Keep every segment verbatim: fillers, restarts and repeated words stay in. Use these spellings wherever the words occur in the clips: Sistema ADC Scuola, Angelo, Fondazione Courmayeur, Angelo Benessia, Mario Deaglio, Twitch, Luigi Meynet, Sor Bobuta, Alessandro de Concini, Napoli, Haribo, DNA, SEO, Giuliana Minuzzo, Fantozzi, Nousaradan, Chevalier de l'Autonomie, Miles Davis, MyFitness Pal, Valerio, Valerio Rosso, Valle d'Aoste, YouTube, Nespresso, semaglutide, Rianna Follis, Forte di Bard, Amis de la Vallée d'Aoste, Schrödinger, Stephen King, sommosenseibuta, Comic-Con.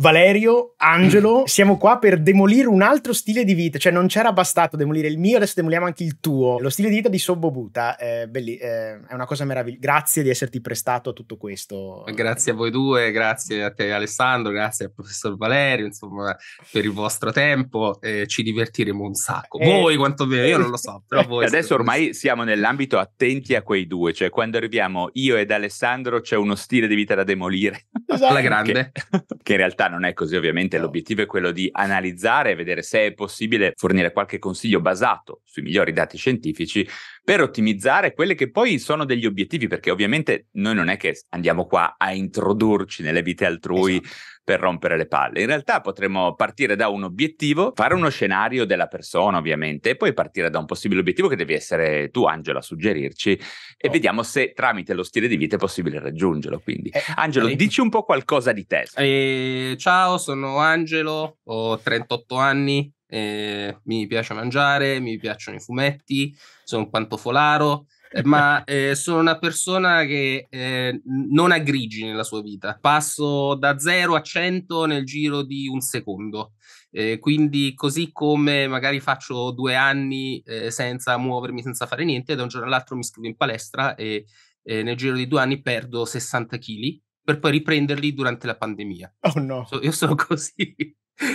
Valerio, Angelo, siamo qua per demolire un altro stile di vita, cioè non c'era bastato demolire il mio, adesso demoliamo anche il tuo, lo stile di vita di Sor Bobuta, eh, belli, eh, è una cosa meravigliosa, grazie di esserti prestato a tutto questo. Grazie a voi due, grazie a te Alessandro, grazie al professor Valerio, insomma per il vostro tempo, eh, ci divertiremo un sacco, eh, voi quantomeno, io non lo so, però voi. Adesso ormai siamo nell'ambito attenti a quei due, cioè quando arriviamo io ed Alessandro c'è uno stile di vita da demolire, esatto. La grande. Che, che in realtà non è così ovviamente, no. L'obiettivo è quello di analizzare e vedere se è possibile fornire qualche consiglio basato sui migliori dati scientifici per ottimizzare quelli che poi sono degli obiettivi, perché ovviamente noi non è che andiamo qua a introdurci nelle vite altrui, esatto, per rompere le palle. In realtà potremmo partire da un obiettivo, fare uno scenario della persona ovviamente e poi partire da un possibile obiettivo che devi essere tu Angelo a suggerirci, e oh, vediamo se tramite lo stile di vita è possibile raggiungerlo. Quindi eh, Angelo, eh, dici un po' qualcosa di te. Eh, ciao, sono Angelo, ho trentotto anni, eh, mi piace mangiare, mi piacciono i fumetti, sono un pantofolaro. Ma eh, sono una persona che eh, non ha grigi nella sua vita, passo da zero a cento nel giro di un secondo, eh, quindi così come magari faccio due anni eh, senza muovermi, senza fare niente, da un giorno all'altro mi iscrivo in palestra e eh, nel giro di due anni perdo sessanta chili per poi riprenderli durante la pandemia. Oh no! So, io sono così,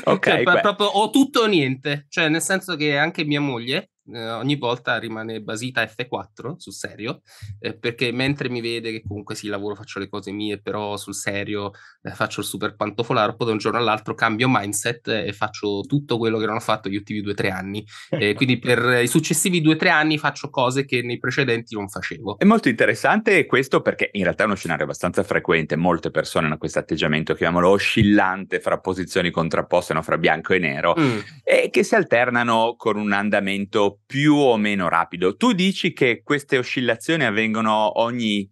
okay, cioè, proprio ho tutto o niente, cioè nel senso che anche mia moglie Eh, ogni volta rimane basita effe quattro sul serio, eh, perché mentre mi vede che comunque sì, lavoro, faccio le cose mie, però sul serio eh, faccio il super pantofolaro, poi da un giorno all'altro cambio mindset e faccio tutto quello che non ho fatto gli ultimi due o tre anni, eh, quindi per i successivi due o tre anni faccio cose che nei precedenti non facevo. È molto interessante questo, perché in realtà è uno scenario abbastanza frequente, molte persone hanno questo atteggiamento, chiamiamolo oscillante, fra posizioni contrapposte, no? Fra bianco e nero, mm. e che si alternano con un andamento più o meno rapido. Tu dici che queste oscillazioni avvengono ogni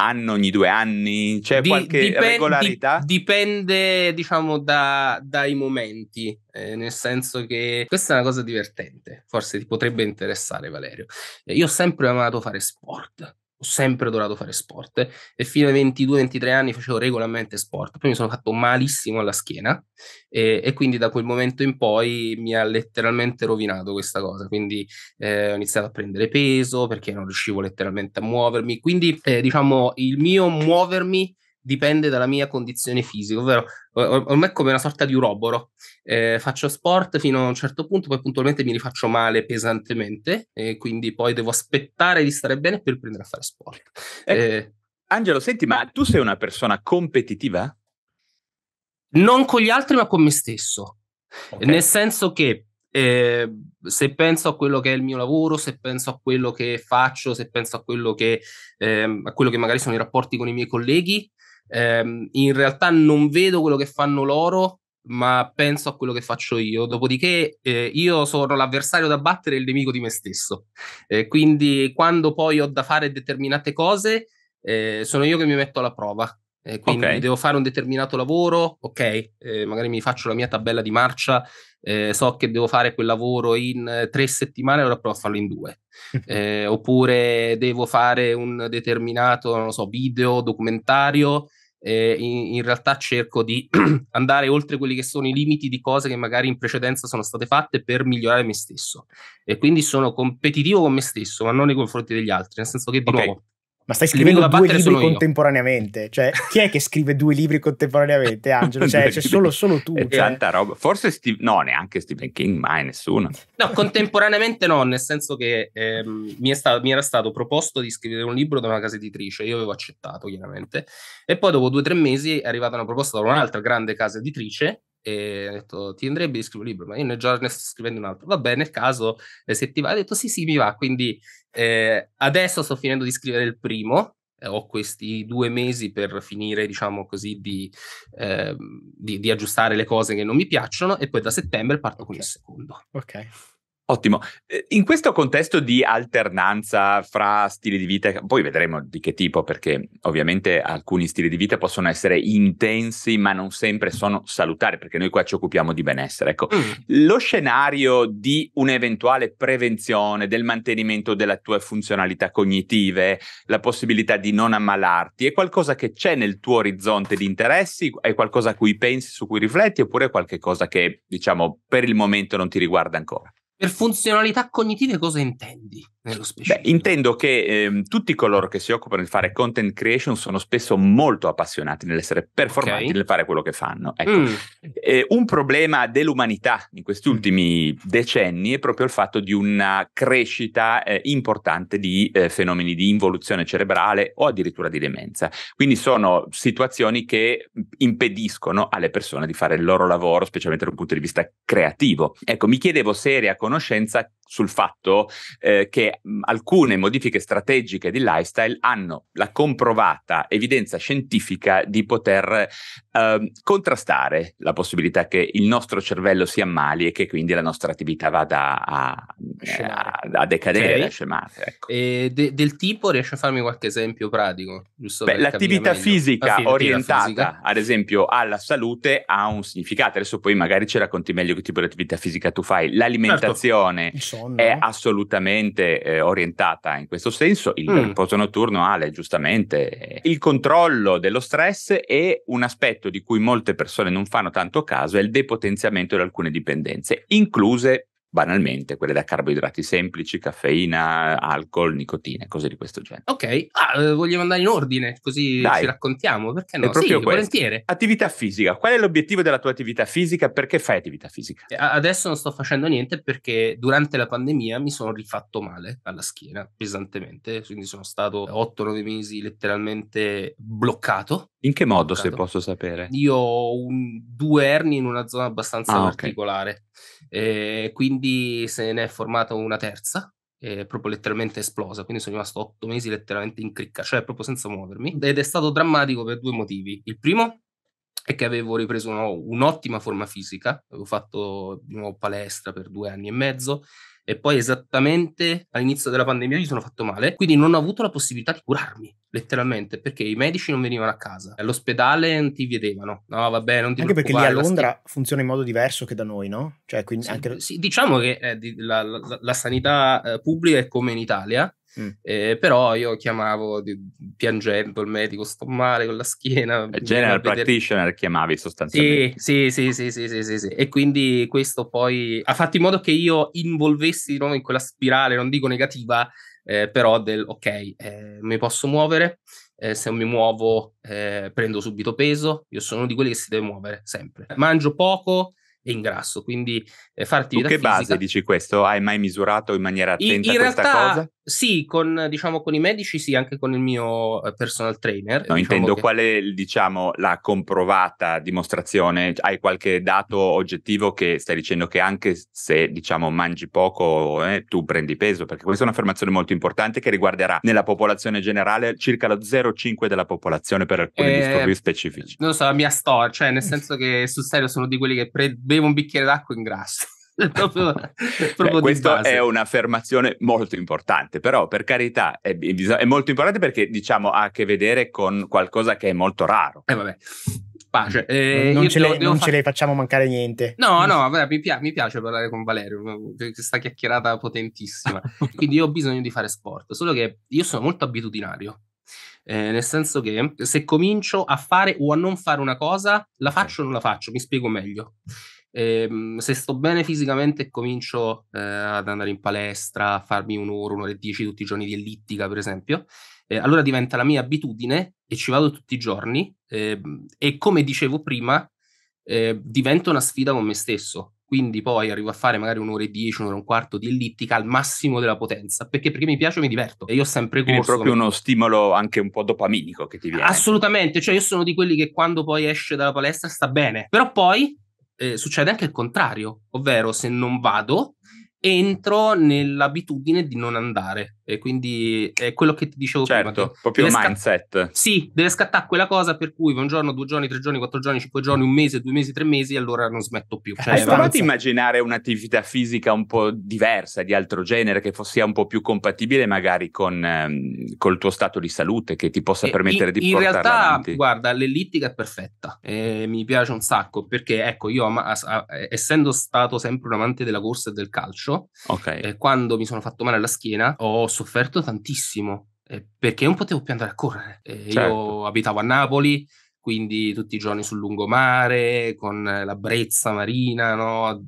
anno, ogni due anni? C'è di, qualche dipende, regolarità? Dipende, diciamo, da, dai momenti, eh, nel senso che questa è una cosa divertente, forse ti potrebbe interessare Valerio. Eh, io ho sempre amato fare sport, ho sempre adorato fare sport eh, e fino ai ventidue ventitré anni facevo regolarmente sport, poi mi sono fatto malissimo alla schiena e, e quindi da quel momento in poi mi ha letteralmente rovinato questa cosa, quindi eh, ho iniziato a prendere peso perché non riuscivo letteralmente a muovermi, quindi eh, diciamo il mio muovermi dipende dalla mia condizione fisica, ovvero ormai è come una sorta di uroboro, eh, faccio sport fino a un certo punto, poi puntualmente mi rifaccio male pesantemente e quindi poi devo aspettare di stare bene per riprendere a fare sport. Ecco. Eh, Angelo, senti, ma tu sei una persona competitiva? Non con gli altri ma con me stesso, okay, nel senso che Eh, se penso a quello che è il mio lavoro, se penso a quello che faccio, se penso a quello che, ehm, a quello che magari sono i rapporti con i miei colleghi, ehm, in realtà non vedo quello che fanno loro ma penso a quello che faccio io, dopodiché eh, io sono l'avversario da battere e il nemico di me stesso, eh, quindi quando poi ho da fare determinate cose eh, sono io che mi metto alla prova. Eh, quindi okay, devo fare un determinato lavoro, ok, eh, magari mi faccio la mia tabella di marcia, eh, so che devo fare quel lavoro in tre settimane, allora provo a farlo in due, eh, oppure devo fare un determinato, non lo so, video, documentario, eh, in, in realtà cerco di andare oltre quelli che sono i limiti di cose che magari in precedenza sono state fatte per migliorare me stesso, e quindi sono competitivo con me stesso ma non nei confronti degli altri, nel senso che di okay, nuovo. Ma stai scrivendo due libri contemporaneamente? Io. Cioè, chi è che scrive due libri contemporaneamente, Angelo? Cioè, c'è solo, solo tu. È cioè. Tanta roba. Forse Steve, no, neanche Stephen King, mai nessuno. No, contemporaneamente no, nel senso che ehm, mi, è stato, mi era stato proposto di scrivere un libro da una casa editrice, io avevo accettato chiaramente, e poi dopo due o tre mesi è arrivata una proposta da un'altra grande casa editrice, e ho detto ti andrebbe di scrivere un libro, ma io già ne sto scrivendo un altro, va bene, nel caso eh, se ti va, ha detto sì sì mi va, quindi eh, adesso sto finendo di scrivere il primo, eh, ho questi due mesi per finire diciamo così di, eh, di, di aggiustare le cose che non mi piacciono e poi da settembre parto okay, con il secondo. Ok. Ottimo. In questo contesto di alternanza fra stili di vita, poi vedremo di che tipo, perché ovviamente alcuni stili di vita possono essere intensi, ma non sempre sono salutari, perché noi qua ci occupiamo di benessere. Ecco, mm. lo scenario di un'eventuale prevenzione, del mantenimento delle tue funzionalità cognitive, la possibilità di non ammalarti, è qualcosa che c'è nel tuo orizzonte di interessi? È qualcosa a cui pensi, su cui rifletti, oppure è qualche cosa che, diciamo, per il momento non ti riguarda ancora? Per funzionalità cognitive cosa intendi nello specifico? Beh, intendo che eh, tutti coloro che si occupano di fare content creation sono spesso molto appassionati nell'essere performanti, okay, nel fare quello che fanno. Ecco. Mm. Eh, un problema dell'umanità in questi ultimi decenni è proprio il fatto di una crescita eh, importante di eh, fenomeni di involuzione cerebrale o addirittura di demenza. Quindi sono situazioni che impediscono alle persone di fare il loro lavoro, specialmente da un punto di vista creativo. Ecco, mi chiedevo se eri a conoscenza sul fatto eh, che alcune modifiche strategiche di lifestyle hanno la comprovata evidenza scientifica di poter eh, contrastare la possibilità che il nostro cervello si ammali e che quindi la nostra attività vada a, eh, a, a decadere, okay, a scemare. Ecco. E de- del tipo, riesci a farmi qualche esempio pratico? Giusto? Beh, per l'attività fisica ah, orientata fisica. ad esempio alla salute ha un significato. Adesso poi magari ci racconti meglio che tipo di attività fisica tu fai. L'alimentazione, certo, è assolutamente eh, orientata in questo senso, il mm. riposo notturno, Ale, giustamente. Il controllo dello stress è un aspetto di cui molte persone non fanno tanto caso, è il depotenziamento di alcune dipendenze, incluse banalmente quelle da carboidrati semplici, caffeina, alcol, nicotina, cose di questo genere. Ok, ah, vogliamo andare in ordine, così Dai. ci raccontiamo, perché no? È proprio sì, volentieri. Attività fisica, qual è l'obiettivo della tua attività fisica? Perché fai attività fisica? Adesso non sto facendo niente perché durante la pandemia mi sono rifatto male alla schiena, pesantemente, quindi sono stato otto nove mesi letteralmente bloccato. In che modo, bloccato. se posso sapere? Io ho un, due ernie in una zona abbastanza ah, particolare. Okay. Eh, quindi se ne è formata una terza, eh, proprio letteralmente esplosa, quindi sono rimasto otto mesi letteralmente in cricca, cioè proprio senza muovermi, ed è stato drammatico per due motivi. Il primo è che avevo ripreso uno, un'ottima forma fisica, avevo fatto di nuovo palestra per due anni e mezzo, e poi esattamente all'inizio della pandemia mi sono fatto male, quindi non ho avuto la possibilità di curarmi, letteralmente, perché i medici non venivano a casa, all'ospedale non ti vedevano, no vabbè non ti anche perché lì a Londra sti... funziona in modo diverso che da noi, no? Cioè, quindi sì, anche... sì, diciamo che eh, la, la, la sanità eh, pubblica è come in Italia, mm. eh, però io chiamavo di, piangendo il medico, sto male con la schiena, general practitioner chiamavi sostanzialmente. Sì sì sì, sì sì sì sì sì e quindi questo poi ha fatto in modo che io involvessi di nuovo in quella spirale, non dico negativa, eh, però del ok, eh, mi posso muovere, eh, se non mi muovo eh, prendo subito peso, io sono uno di quelli che si deve muovere sempre, mangio poco e ingrasso, quindi eh, fare attività fisica. Su che base dici questo? Hai mai misurato in maniera attenta in, in questa realtà, cosa? Sì, con, diciamo, con i medici, sì, anche con il mio personal trainer. No, diciamo intendo che... qual è, diciamo, la comprovata dimostrazione? Hai qualche dato oggettivo che stai dicendo che anche se, diciamo, mangi poco, eh, tu prendi peso? Perché questa è un'affermazione molto importante che riguarderà nella popolazione generale circa lo zero virgola cinque della popolazione per alcuni eh, disturbi specifici. Non lo so, la mia storia, cioè nel senso che sul serio sono di quelli che pre- bevo un bicchiere d'acqua e ingrasso. proprio, proprio Beh, questa è un'affermazione molto importante, però per carità è, è molto importante perché diciamo ha a che vedere con qualcosa che è molto raro. Eh vabbè, pace. Eh, non, ce le, non far... ce le facciamo mancare niente. No, no, vabbè, mi, pi- mi piace parlare con Valerio, questa chiacchierata potentissima. Quindi io ho bisogno di fare sport, solo che io sono molto abitudinario. Eh, nel senso che se comincio a fare o a non fare una cosa, la faccio o non la faccio, mi spiego meglio. Eh, se sto bene fisicamente comincio eh, ad andare in palestra, a farmi un'ora, un'ora e dieci tutti i giorni di ellittica, per esempio, eh, allora diventa la mia abitudine e ci vado tutti i giorni, eh, e come dicevo prima, eh, diventa una sfida con me stesso. Quindi poi arrivo a fare magari un'ora e dieci, un'ora e un quarto di ellittica al massimo della potenza, perché perché mi piace e mi diverto. E io ho sempre corso. Quindi è proprio uno stimolo anche un po' dopaminico che ti viene. Assolutamente, cioè io sono di quelli che quando poi esce dalla palestra sta bene. Però poi eh, succede anche il contrario, ovvero se non vado entro nell'abitudine di non andare. E quindi è quello che ti dicevo certo, prima. Certo, proprio il mindset. Sì, deve scattare quella cosa per cui un giorno, due giorni, tre giorni, quattro giorni, cinque giorni, un mese, due mesi, tre mesi, allora non smetto più. Cioè, hai provato a immaginare un'attività fisica un po' diversa, di altro genere, che sia un po' più compatibile magari con ehm, col tuo stato di salute, che ti possa permettere in, di portarla avanti? In realtà, avanti. Guarda, l'ellittica è perfetta. Eh, mi piace un sacco, perché ecco, io ma, a, essendo stato sempre un amante della corsa e del calcio, okay. eh, quando mi sono fatto male alla schiena, ho sofferto tantissimo eh, perché non potevo più andare a correre. Eh, certo. Io abitavo a Napoli, quindi tutti i giorni sul lungomare, con la brezza marina, no?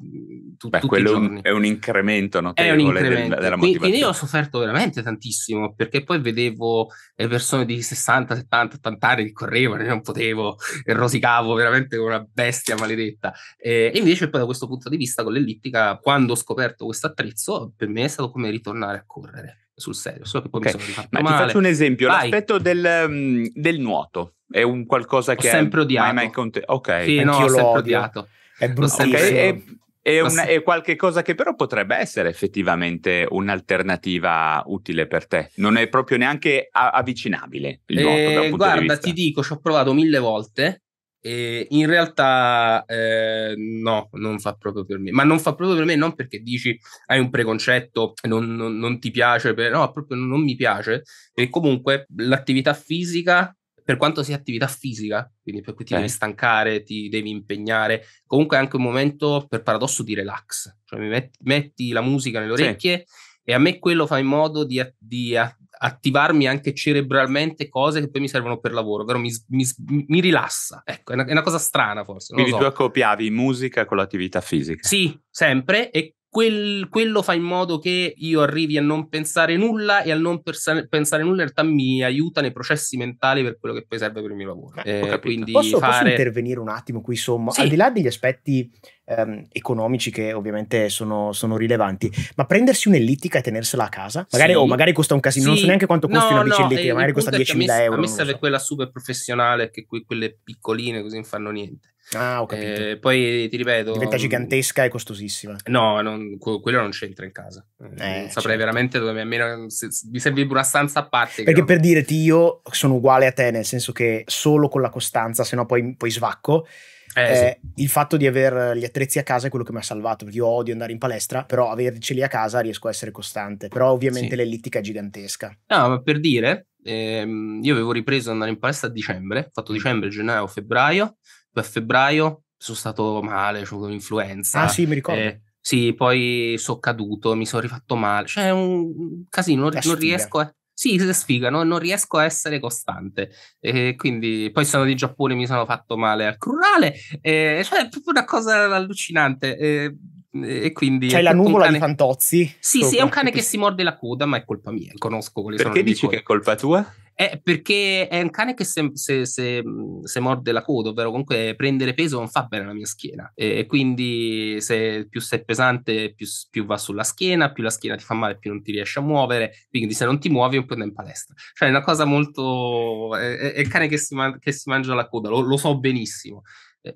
Tut- Beh, tutti quello i giorni. È un incremento notevole, è un incremento. Del, della motivazione. Quindi io ho sofferto veramente tantissimo, perché poi vedevo le persone di sessanta, settanta, ottanta anni che correvano, io non potevo, rosicavo veramente come una bestia maledetta. E invece poi da questo punto di vista con l'ellittica, quando ho scoperto questo attrezzo, per me è stato come ritornare a correre. Sul serio, solo che poi okay. mi sono fatto Ma male. Ti faccio un esempio, Vai. L'aspetto del, del nuoto è un qualcosa che ho sempre odiato. Mai, mai cont- ok, sì, no, ho sempre odio. odiato. È bruttissimo. Okay. È, è, una, è qualche cosa che però potrebbe essere effettivamente un'alternativa utile per te. Non è proprio neanche a- avvicinabile il nuoto eh, da un punto guarda, di vista. Ti dico, ci ho provato mille volte. E in realtà eh, no, non fa proprio per me. Ma non fa proprio per me non perché dici hai un preconcetto, non, non, non ti piace per... no, proprio non mi piace. E comunque l'attività fisica, per quanto sia attività fisica, quindi per cui ti eh. devi stancare, ti devi impegnare, comunque è anche un momento, per paradosso, di relax. Cioè mi metti, metti la musica nelle orecchie sì. e a me quello fa in modo di, di attivarmi anche cerebralmente cose che poi mi servono per lavoro, però mi, mi, mi rilassa, ecco, è una, è una cosa strana forse. Quindi tu accoppiavi musica con l'attività fisica? Sì, sempre, e quel, quello fa in modo che io arrivi a non pensare nulla, e al non persa- pensare nulla in realtà mi aiuta nei processi mentali per quello che poi serve per il mio lavoro. Eh, quindi posso, fare... posso intervenire un attimo qui, insomma, sì. al di là degli aspetti Ehm, economici che ovviamente sono, sono rilevanti, ma prendersi un'ellittica e tenersela a casa magari sì. o oh, magari costa un casino sì. non so neanche quanto costi no, una bici no, ellittica, magari costa diecimila euro, a me serve so. quella super professionale, che que- quelle piccoline così non fanno niente. Ah, ho capito. Eh, poi ti ripeto, diventa gigantesca e costosissima. No, non, quello non c'entra in casa. Eh, non saprei certo. veramente dove, a meno se, se, mi servirebbe una stanza a parte. Perché no. per dirti, io sono uguale a te, nel senso che solo con la costanza, se no poi, poi svacco. Eh, eh, sì. Il fatto di aver gli attrezzi a casa è quello che mi ha salvato, perché io odio andare in palestra, però averceli a casa riesco a essere costante. Però ovviamente sì. l'ellittica è gigantesca. No, ma per dire, ehm, io avevo ripreso ad andare in palestra a dicembre, ho fatto dicembre, gennaio, febbraio. Poi a febbraio sono stato male, c'ho un'influenza. Ah sì, mi ricordo. Eh, sì, poi sono caduto, mi sono rifatto male. Cioè è un casino, non, non riesco a... Sì, si sfiga, no? Non riesco a essere costante. E quindi poi sono di Giappone, mi sono fatto male al crurale. E cioè è proprio una cosa allucinante. E, e quindi... C'hai la nuvola cane... di Fantozzi? Sì, sopra. Sì, è un cane che si morde la coda, ma è colpa mia, conosco quali sono. Perché dici che è colpa tua? È perché è un cane che se, se, se, se morde la coda, ovvero comunque prendere peso, non fa bene alla mia schiena. E quindi se più sei pesante, più, più va sulla schiena, più la schiena ti fa male, più non ti riesci a muovere. Quindi se non ti muovi, un po' andare in palestra. Cioè è una cosa molto... È, è il cane che si, man- che si mangia la coda, lo, lo so benissimo.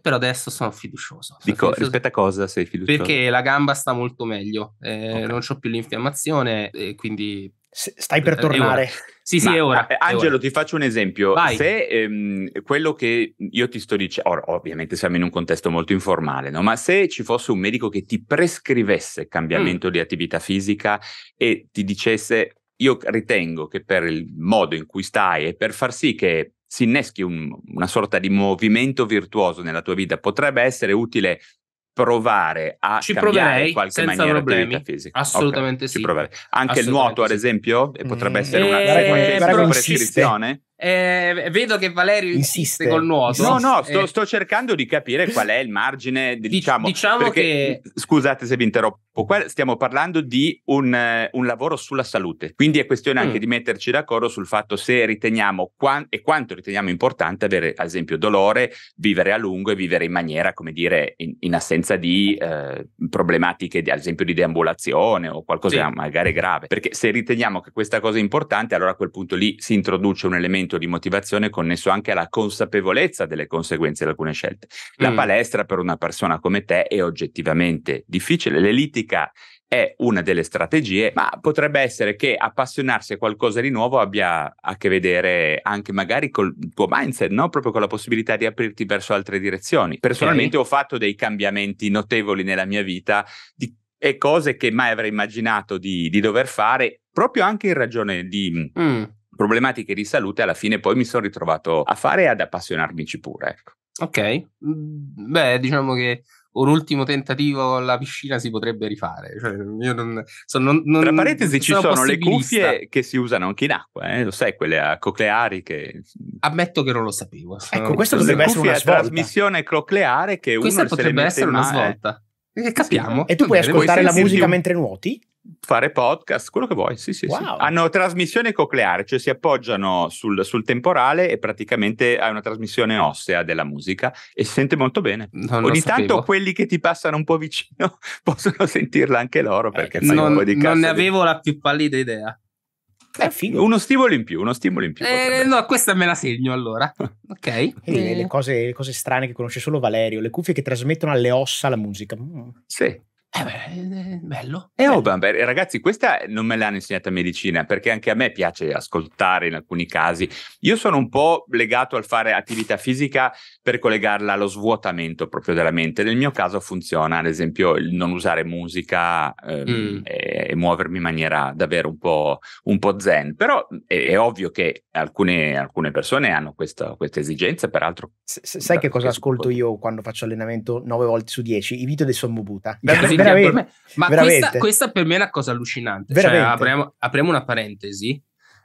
Però adesso sono fiducioso. Dico, sono fiducioso. Rispetto a cosa sei fiducioso? Perché la gamba sta molto meglio. Eh, okay. Non c'ho più l'infiammazione e quindi... Stai per tornare. Sì, sì, ma, è ora. Angelo, è ora. Ti faccio un esempio. Vai. Se ehm, quello che io ti sto dicendo, ovviamente siamo in un contesto molto informale, no? Ma se ci fosse un medico che ti prescrivesse cambiamento mm. di attività fisica e ti dicesse, io ritengo che per il modo in cui stai e per far sì che si inneschi un, una sorta di movimento virtuoso nella tua vita, potrebbe essere utile provare a ci cambiare in qualche maniera problemi. Attività fisica. Assolutamente okay, sì. Ci anche il nuoto, ad esempio, sì. potrebbe essere una, eh, una prescrizione. Eh, vedo che Valerio insiste, insiste col nuoto. No, no, sto, eh. sto cercando di capire qual è il margine, diciamo, diciamo perché, che... Scusate se vi interrompo, qua stiamo parlando di un, un lavoro sulla salute, quindi è questione anche mm. di metterci d'accordo sul fatto se riteniamo qua, e quanto riteniamo importante avere, ad esempio, dolore, vivere a lungo e vivere in maniera, come dire, in, in assenza di eh, problematiche, di, ad esempio, di deambulazione o qualcosa sì. magari grave, perché se riteniamo che questa cosa è importante, allora a quel punto lì si introduce un elemento sentimento di motivazione connesso anche alla consapevolezza delle conseguenze di alcune scelte. La mm. palestra per una persona come te è oggettivamente difficile, l'elitica è una delle strategie, ma potrebbe essere che appassionarsi a qualcosa di nuovo abbia a che vedere anche magari col tuo mindset, no? Proprio con la possibilità di aprirti verso altre direzioni. Personalmente okay. ho fatto dei cambiamenti notevoli nella mia vita di, e cose che mai avrei immaginato di, di dover fare, proprio anche in ragione di... Mm. problematiche di salute, alla fine poi mi sono ritrovato a fare e ad appassionarmici pure. Ecco. Ok, beh, diciamo che un ultimo tentativo con la piscina si potrebbe rifare. Cioè, io non, so, non, non, Tra parentesi ci sono, sono le cuffie che si usano anche in acqua, eh? Lo sai, quelle a cocleari che... Ammetto che non lo sapevo. Ecco, questa dovrebbe essere una svolta. Trasmissione cocleare che questa uno potrebbe essere una svolta. E capiamo. E tu puoi ascoltare la musica mentre nuoti? Fare podcast, quello che vuoi, sì sì, wow. sì. Hanno trasmissione cocleare, cioè si appoggiano sul, sul temporale e praticamente hai una trasmissione ossea della musica e si sente molto bene. Non Ogni tanto sapevo. Quelli che ti passano un po' vicino possono sentirla anche loro perché eh, fai non, un po' di cazzo. Non ne avevo di... la più pallida idea. Beh, figo. Uno stimolo in più, uno stimolo in più. Eh, no, questa me la segno allora. Ok. E eh. le, cose, le cose strane che conosce solo Valerio, le cuffie che trasmettono alle ossa la musica. Mm. Sì. Eh beh, bello. Eh, bello. Oh, beh, ragazzi, questa non me l'hanno insegnata a medicina, perché anche a me piace ascoltare in alcuni casi. Io sono un po' legato al fare attività fisica per collegarla allo svuotamento proprio della mente. Nel mio caso funziona, ad esempio, il non usare musica ehm, mm. e, e muovermi in maniera davvero un po', un po' zen. Però è, è ovvio che alcune, alcune persone hanno questa, questa esigenza, peraltro... S- sai che cosa ascolto io quando faccio allenamento nove volte su dieci? I video dei Sommobuta. Veramente, per me, ma questa, questa per me è una cosa allucinante. Cioè, apriamo, apriamo una parentesi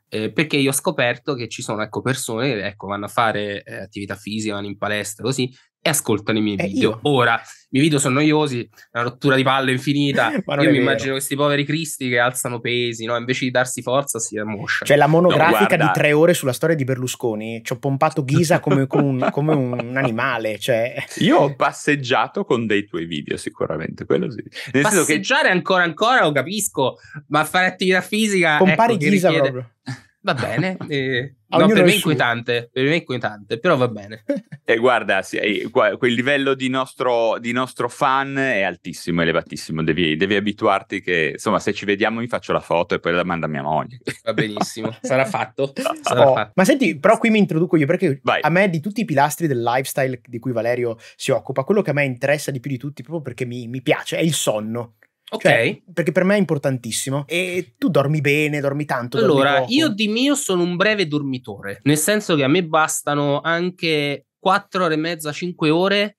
eh, perché io ho scoperto che ci sono ecco, persone che ecco, vanno a fare eh, attività fisica, vanno in palestra così e ascoltano i miei eh, video. Io. Ora, i miei video sono noiosi, una rottura di palle infinita. Io mi vero. immagino questi poveri cristi che alzano pesi, no? Invece di darsi forza si ammosciano. Cioè la monografica no, di tre ore sulla storia di Berlusconi, ci ho pompato ghisa come, come, un, come un animale. Cioè. Io ho passeggiato con dei tuoi video sicuramente, quello sì. Nel Passeggiare che... ancora ancora lo capisco, ma fare attività fisica... Compari ecco, ghisa richiede... proprio. Va bene, eh, no, per me è inquietante, per me è inquietante, però va bene. E guarda, sì, quel livello di nostro, di nostro fan è altissimo, elevatissimo, devi, devi abituarti che, insomma, se ci vediamo mi faccio la foto e poi la mando a mia moglie. Va benissimo, sarà fatto. Sarà oh, fatto. Ma senti, però qui mi introduco io, perché Vai. a me di tutti i pilastri del lifestyle di cui Valerio si occupa, quello che a me interessa di più di tutti, proprio perché mi, mi piace, è il sonno. Ok, cioè, perché per me è importantissimo. E tu dormi bene, dormi tanto. Allora, dormi io di mio sono un breve dormitore, nel senso che a me bastano anche quattro ore e mezza, cinque ore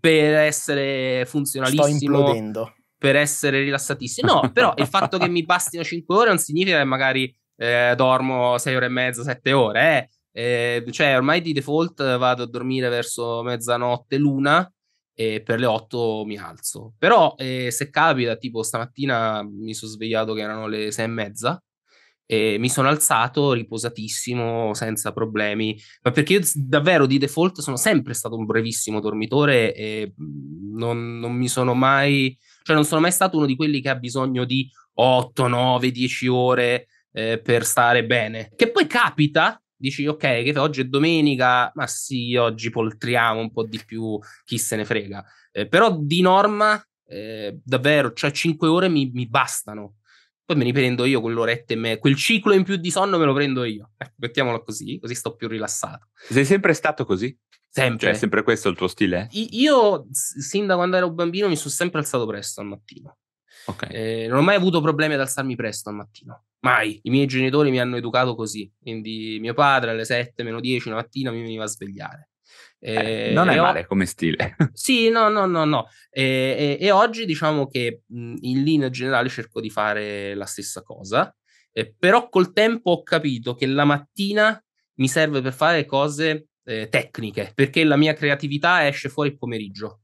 per essere funzionalissimo. Sto implodendo. Per essere rilassatissimo. No, però il fatto che mi bastino cinque ore non significa che magari eh, dormo sei ore e mezza, sette ore. Eh. Eh, cioè, ormai di default vado a dormire verso mezzanotte, l'una. E per le otto mi alzo, però eh, se capita, tipo stamattina mi sono svegliato che erano le sei e mezza e mi sono alzato riposatissimo, senza problemi, ma perché io davvero di default sono sempre stato un brevissimo dormitore e non, non mi sono mai, cioè non sono mai stato uno di quelli che ha bisogno di otto, nove, dieci ore eh, per stare bene, che poi capita. Dici, ok, che oggi è domenica, ma sì, oggi poltriamo un po' di più, chi se ne frega. Eh, però di norma, eh, davvero, cioè cinque ore mi, mi bastano. Poi me ne prendo io quell'oretta e me, quel ciclo in più di sonno me lo prendo io. Eh, mettiamolo così, così sto più rilassato. Sei sempre stato così? Sempre. Cioè, è sempre questo il tuo stile? Eh? Io, sin da quando ero bambino, mi sono sempre alzato presto al mattino. Okay. Eh, non ho mai avuto problemi ad alzarmi presto al mattino. Mai. I miei genitori mi hanno educato così, quindi mio padre alle sette meno dieci la mattina mi veniva a svegliare. Eh, eh, non è ho... male come stile. Sì, no, no, no, no. E, e, e oggi diciamo che mh, in linea generale cerco di fare la stessa cosa, eh, però col tempo ho capito che la mattina mi serve per fare cose eh, tecniche, perché la mia creatività esce fuori il pomeriggio.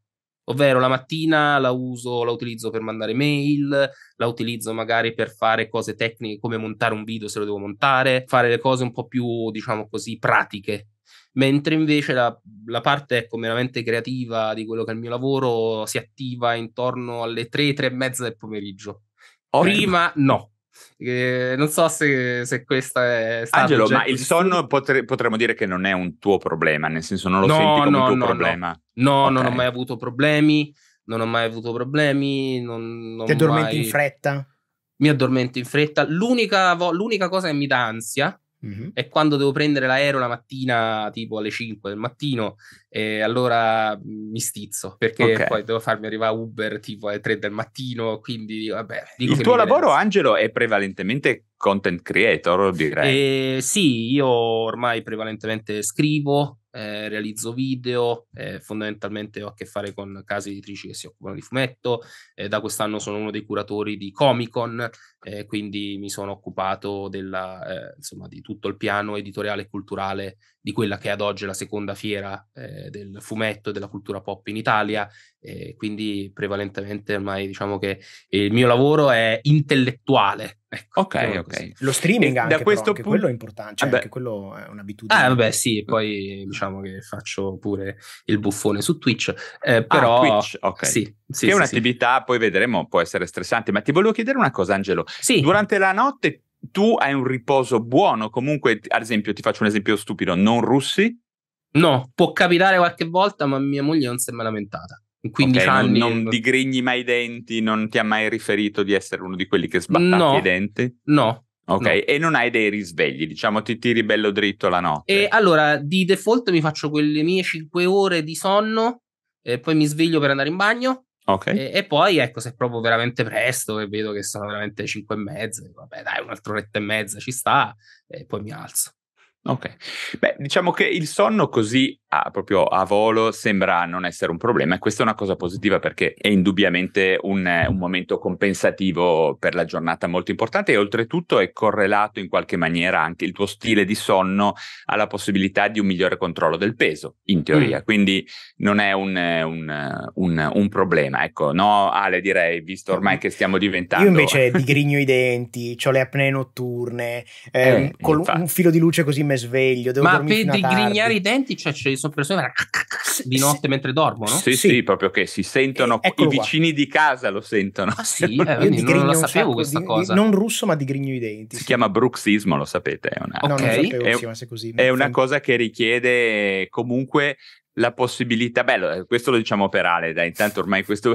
Ovvero la mattina la uso, la utilizzo per mandare mail, la utilizzo magari per fare cose tecniche come montare un video se lo devo montare, fare le cose un po' più, diciamo così, pratiche. Mentre invece la, la parte ecco, meramente creativa di quello che è il mio lavoro si attiva intorno alle tre, tre e mezza del pomeriggio. Prima no. Eh, non so se, se questa è stata... Angelo, ma il sonno potre, potremmo dire che non è un tuo problema, nel senso non lo no, senti come no, un tuo no, problema? No, no, okay. non ho mai avuto problemi, non ho mai avuto problemi. Non, non Ti addormenti mai... in fretta? Mi addormento in fretta. L'unica, l'unica cosa che mi dà ansia... Mm-hmm. E quando devo prendere l'aereo la mattina, tipo alle cinque del mattino, eh, allora mi stizzo, perché okay. poi devo farmi arrivare Uber tipo alle tre del mattino, quindi vabbè. Il tuo lavoro, Angelo, è prevalentemente content creator, direi. Eh, sì, io ormai prevalentemente scrivo, eh, realizzo video, eh, fondamentalmente ho a che fare con case editrici che si occupano di fumetto, eh, da quest'anno sono uno dei curatori di Comic-Con, eh, quindi mi sono occupato della, eh, insomma, di tutto il piano editoriale e culturale di quella che è ad oggi la seconda fiera eh, del fumetto e della cultura pop in Italia, eh, quindi prevalentemente ormai diciamo che il mio lavoro è intellettuale. Ecco, ok, ok. Lo streaming anche, da però, questo anche punto... quello è importante, cioè anche quello è un'abitudine. Ah, vabbè, sì, poi diciamo che faccio pure il buffone su Twitch, eh, però... Ah, Twitch, ok. Sì, sì, che è un'attività, sì. Poi vedremo, può essere stressante, ma ti volevo chiedere una cosa, Angelo. Sì. Durante la notte tu hai un riposo buono, comunque, ad esempio, ti faccio un esempio stupido, non russi? No, può capitare qualche volta, ma mia moglie non si è mai lamentata. quindici okay, anni. Non, non digrigni mai i denti, non ti ha mai riferito di essere uno di quelli che sbattati no, i denti? No. Ok, no. E non hai dei risvegli, diciamo ti tiri bello dritto la notte. E allora, di default mi faccio quelle mie cinque ore di sonno, e poi mi sveglio per andare in bagno. Okay. E, e poi ecco, se proprio veramente presto e vedo che sono veramente cinque e mezza, vabbè dai, un'altra oretta e mezza ci sta, e poi mi alzo. Ok, beh, diciamo che il sonno così a, proprio a volo sembra non essere un problema, e questa è una cosa positiva perché è indubbiamente un, un momento compensativo per la giornata molto importante, e oltretutto è correlato in qualche maniera anche il tuo stile di sonno alla possibilità di un migliore controllo del peso, in teoria, mm. quindi non è un, un, un, un problema, ecco, no Ale, direi, visto ormai che stiamo diventando... Io invece digrigno i denti, ho le apnee notturne, eh, eh, con infatti. un filo di luce così sveglio, devo ma per digrignare i denti, cioè ci sono persone di notte sì, mentre dormono? Sì, sì, sì, proprio che si sentono, eh, i vicini qua. di casa lo sentono. Ah, sì, eh, io non la sapevo questa di, cosa. Di, non russo, ma digrigno i denti. Si sì. chiama bruxismo, lo sapete. È una, okay. no, sapevo, è, sì, così, è una cosa che richiede comunque la possibilità, bello, questo lo diciamo per Ale, dai, intanto ormai questo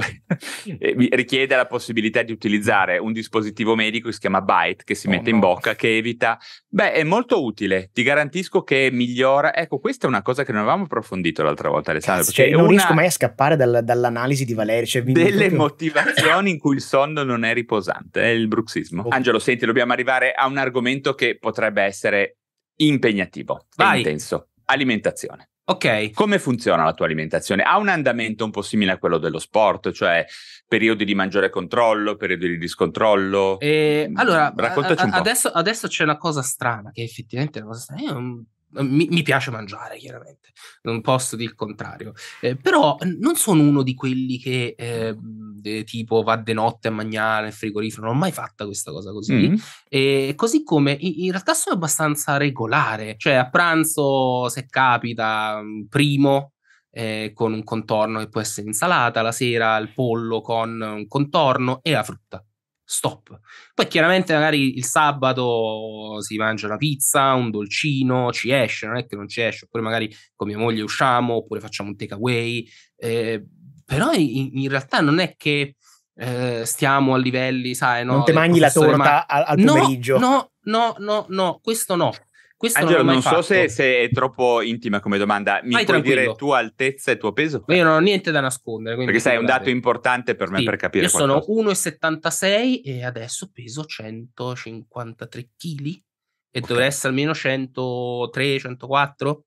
richiede la possibilità di utilizzare un dispositivo medico che si chiama Bite, che si oh mette no. in bocca, che evita, beh, è molto utile, ti garantisco che migliora, ecco, questa è una cosa che non avevamo approfondito l'altra volta, Alessandro. Cazzo, cioè, non una... riesco mai a scappare dal, dall'analisi di Valerio, cioè, delle proprio... motivazioni in cui il sonno non è riposante, è il bruxismo. Oh. Angelo, senti, dobbiamo arrivare a un argomento che potrebbe essere impegnativo, e intenso, alimentazione. Ok. Come funziona la tua alimentazione? Ha un andamento un po' simile a quello dello sport, cioè periodi di maggiore controllo, periodi di discontrollo? E allora, raccontaci a, a, un po'. Adesso, adesso c'è una cosa strana, che effettivamente è una cosa strana. Io non, mi, mi piace mangiare, chiaramente, non posso dire il contrario, eh, però non sono uno di quelli che eh, de, tipo va de notte a mangiare nel frigorifero, non ho mai fatta questa cosa così, mm-hmm. e così come in, in realtà sono abbastanza regolare, cioè a pranzo se capita primo eh, con un contorno che può essere insalata, la sera il pollo con un contorno e la frutta. Stop. Poi chiaramente magari il sabato si mangia una pizza, un dolcino, ci esce, non è che non ci esce, oppure magari con mia moglie usciamo, oppure facciamo un takeaway, eh, però in, in realtà non è che eh, stiamo a livelli, sai, no? Non te mangi la torta ma... al, al pomeriggio. No, no, no, no, no, questo no. Questo Angelo, non, non so se, se è troppo intima come domanda, mi Vai puoi tranquillo. dire tua altezza e tuo peso? Io non ho niente da nascondere. Perché sai, è un dato importante per me, sì, per capire io qualcosa. Io sono uno e settantasei e adesso peso centocinquantatré chili e okay. dovrei essere almeno centotré centoquattro.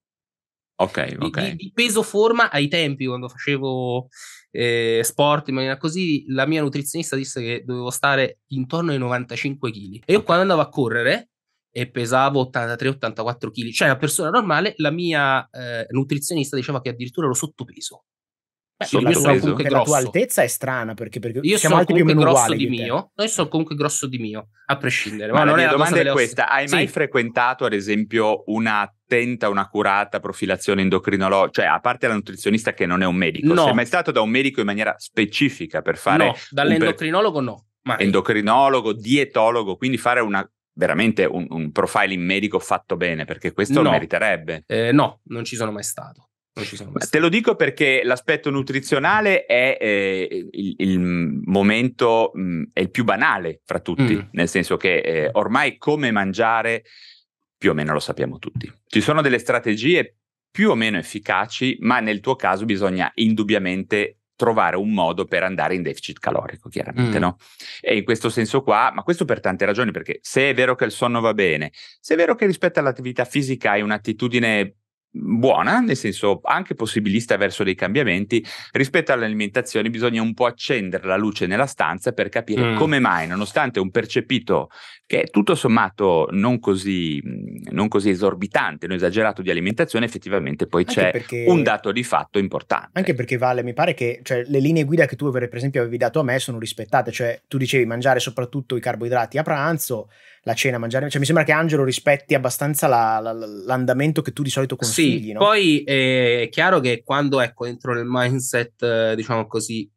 Ok, ok. Di, di peso forma ai tempi, quando facevo eh, sport in maniera così, la mia nutrizionista disse che dovevo stare intorno ai novantacinque chili. E io quando andavo a correre e pesavo ottantatré ottantaquattro chili, cioè una persona normale, la mia eh, nutrizionista diceva che addirittura ero sottopeso. Beh, sottopeso. Io sono comunque grosso. La tua altezza è strana perché, perché io siamo sono comunque più o meno grosso di mio, io sono comunque grosso di mio, a prescindere. Ma, Ma la mia domanda è questa, hai sì. mai frequentato ad esempio una tenta, una curata profilazione endocrinologica, cioè a parte la nutrizionista che non è un medico, no. sei mai stato da un medico in maniera specifica per fare... No, dall'endocrinologo per... no. Ma endocrinologo, dietologo, quindi fare una, veramente un, un profiling medico fatto bene, perché questo no. lo meriterebbe. Eh, no, non ci sono mai stato. Non ci sono mai stato. Te lo dico perché l'aspetto nutrizionale è eh, il, il momento, mh, è il più banale fra tutti, mm. nel senso che eh, ormai come mangiare più o meno lo sappiamo tutti. Ci sono delle strategie più o meno efficaci, ma nel tuo caso bisogna indubbiamente trovare un modo per andare in deficit calorico, chiaramente, mm. no? E in questo senso qua, ma questo per tante ragioni, perché se è vero che il sonno va bene, se è vero che rispetto all'attività fisica hai un'attitudine buona, nel senso anche possibilista verso dei cambiamenti, rispetto all'alimentazione bisogna un po' accendere la luce nella stanza per capire mm. come mai, nonostante un percepito che è tutto sommato non così, non così esorbitante, non esagerato di alimentazione, effettivamente poi anche c'è perché, un dato di fatto importante. Anche perché, Vale, mi pare che cioè, le linee guida che tu per esempio avevi dato a me sono rispettate, cioè tu dicevi mangiare soprattutto i carboidrati a pranzo, la cena mangiare, cioè mi sembra che Angelo rispetti abbastanza la, la, l'andamento che tu di solito consigli, sì, no? Poi è chiaro che quando ecco entro nel mindset, diciamo così,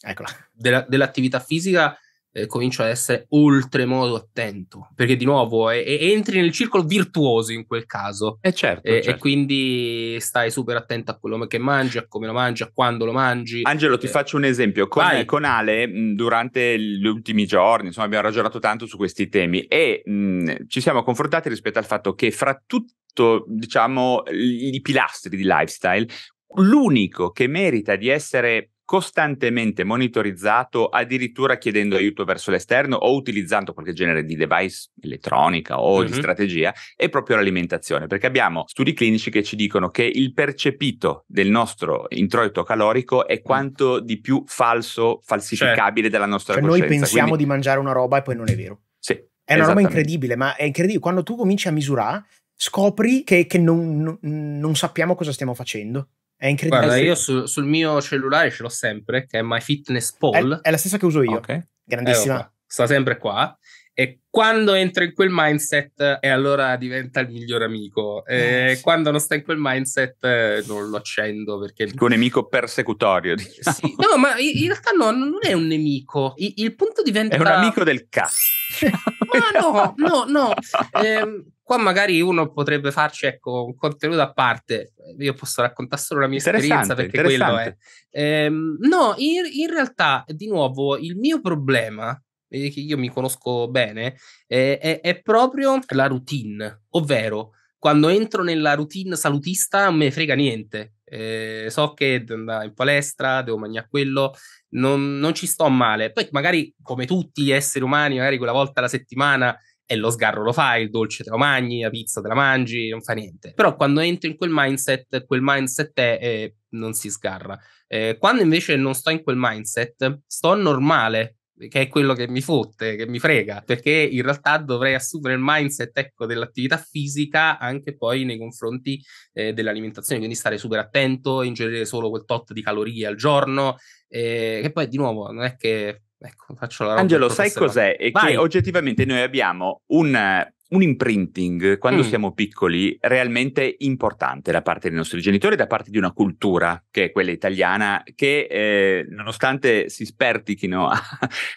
eccola, della, dell'attività fisica eh, comincio ad essere oltremodo attento, perché di nuovo è, è, entri nel circolo virtuoso in quel caso, eh certo, e, certo. e quindi stai super attento a quello che mangi, a come lo mangi, a quando lo mangi. Angelo, ti eh. faccio un esempio con, con Ale. Durante gli ultimi giorni insomma abbiamo ragionato tanto su questi temi e mh, ci siamo confrontati rispetto al fatto che fra tutto diciamo i pilastri di lifestyle l'unico che merita di essere costantemente monitorizzato, addirittura chiedendo aiuto verso l'esterno o utilizzando qualche genere di device elettronica o mm-hmm. di strategia, è proprio l'alimentazione, perché abbiamo studi clinici che ci dicono che il percepito del nostro introito calorico è quanto di più falso, falsificabile, cioè, dalla nostra cioè coscienza. Noi pensiamo quindi di mangiare una roba e poi non è vero. Sì, è una roba incredibile, ma è incredibile quando tu cominci a misurare, scopri che, che non, non, non sappiamo cosa stiamo facendo. È incredibile. Guarda, io su, sul mio cellulare ce l'ho sempre, che è MyFitness Pal. È, è la stessa che uso io, okay. Grandissima. Eh, sta sempre qua. E quando entro in quel mindset, e eh, allora diventa il miglior amico. Eh, sì. Quando non sta in quel mindset, eh, non lo accendo perché il tuo nemico persecutorio. Diciamo. Sì, no, ma in realtà no, non è un nemico. Il, il punto diventa. È un amico del cazzo. Ma no, no, no. Eh, qua magari uno potrebbe farci ecco un contenuto a parte, io posso raccontare solo la mia esperienza perché quello è. Ehm, no, in, in realtà, di nuovo, il mio problema, eh, che io mi conosco bene, eh, è, è proprio la routine, ovvero quando entro nella routine salutista non me ne frega niente. Eh, so che devo andare in palestra, devo mangiare quello, non, non ci sto male. Poi magari, come tutti gli esseri umani, magari quella volta alla settimana e lo sgarro lo fai, il dolce te lo mangi, la pizza te la mangi, non fa niente. Però quando entri in quel mindset, quel mindset è eh, non si sgarra. Eh, quando invece non sto in quel mindset, sto normale, che è quello che mi fotte, che mi frega, perché in realtà dovrei assumere il mindset ecco dell'attività fisica anche poi nei confronti eh, dell'alimentazione, quindi stare super attento, ingerire solo quel tot di calorie al giorno, eh, che poi di nuovo non è che... Ecco, faccio la roba. Angelo, sai cos'è? È che oggettivamente noi abbiamo un, un imprinting quando mm. siamo piccoli realmente importante da parte dei nostri genitori, da parte di una cultura che è quella italiana, che eh, nonostante si spertichino a,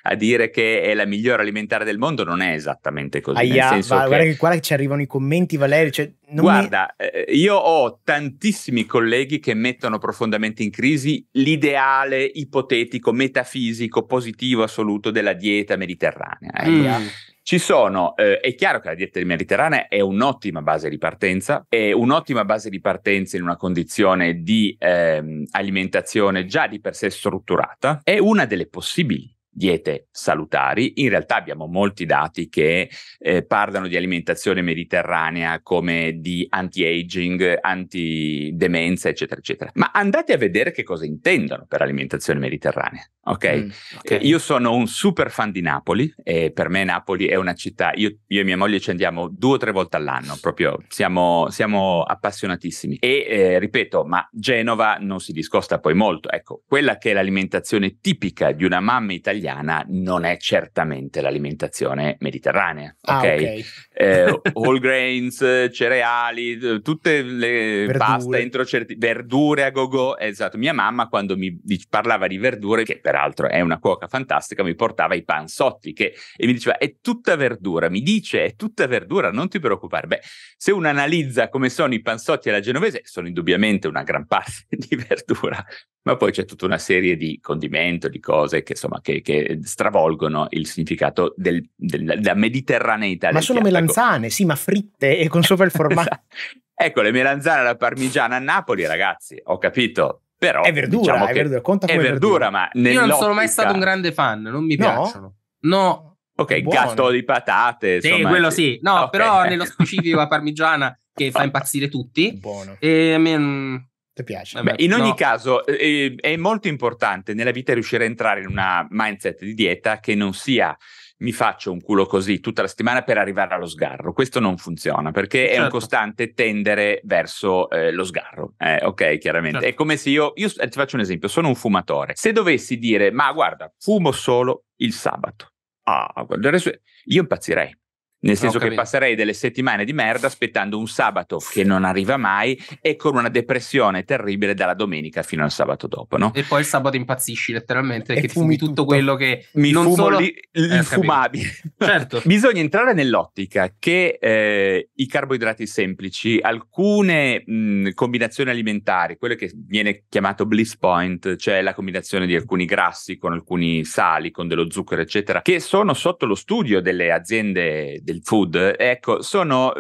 a dire che è la migliore alimentare del mondo, non è esattamente così. Aia, nel senso va, che, guarda che qua ci arrivano i commenti, Valerio. Cioè, non guarda, mi... io ho tantissimi colleghi che mettono profondamente in crisi l'ideale ipotetico, metafisico, positivo, assoluto della dieta mediterranea. Eh. Mm. Ci sono, eh, è chiaro che la dieta mediterranea è un'ottima base di partenza, è un'ottima base di partenza in una condizione di ehm, alimentazione già di per sé strutturata, è una delle possibili diete salutari. In realtà abbiamo molti dati che eh, parlano di alimentazione mediterranea come di anti-aging, anti-demenza, eccetera, eccetera. Ma andate a vedere che cosa intendono per alimentazione mediterranea, ok? Mm, okay. Eh, io sono un super fan di Napoli e per me Napoli è una città, io, io e mia moglie ci andiamo due o tre volte all'anno, proprio siamo, siamo appassionatissimi. E eh, ripeto, ma Genova non si discosta poi molto. Ecco, quella che è l'alimentazione tipica di una mamma italiana italiana non è certamente l'alimentazione mediterranea, ok? Ah, okay. Eh, whole grains, cereali, tutte le verdure. Pasta entro certi verdure a gogo, esatto. Mia mamma quando mi parlava di verdure, che peraltro è una cuoca fantastica, mi portava i panzotti che, e mi diceva è tutta verdura, mi dice è tutta verdura, non ti preoccupare. Beh, se uno analizza come sono i panzotti alla genovese, sono indubbiamente una gran parte di verdura, ma poi c'è tutta una serie di condimento, di cose che insomma che, che stravolgono il significato del, del, della mediterraneità. Ma sono piatto. Melanzane, sì, ma fritte e con sopra il formaggio. Ecco, le melanzane alla parmigiana a Napoli, ragazzi, ho capito. Però è verdura, diciamo è che verdura, conta come è verdura, verdura. Ma io non sono mai stato un grande fan, non mi piacciono. No. no. Ok, gatto di patate. Sì, insomma, quello sì. No, okay. Però nello specifico la parmigiana che fa impazzire tutti. Buono. E a me... piace. Beh, in ogni no. caso eh, è molto importante nella vita riuscire a entrare in una mindset di dieta che non sia mi faccio un culo così tutta la settimana per arrivare allo sgarro. Questo non funziona perché certo. è un costante tendere verso eh, lo sgarro, eh, ok, chiaramente certo. È come se io, io eh, ti faccio un esempio, sono un fumatore, se dovessi dire ma guarda fumo solo il sabato, ah, guarda, adesso io impazzirei. Nel senso che passerei delle settimane di merda aspettando un sabato che non arriva mai e con una depressione terribile dalla domenica fino al sabato dopo, no? E poi il sabato impazzisci letteralmente e che fumi tutto, tutto quello che mi non fumo solo... lì, eh, fumabile. Certo. Bisogna entrare nell'ottica che eh, i carboidrati semplici, alcune mh, combinazioni alimentari, quello che viene chiamato bliss point, cioè la combinazione di alcuni grassi con alcuni sali, con dello zucchero eccetera, che sono sotto lo studio delle aziende del food, ecco, sono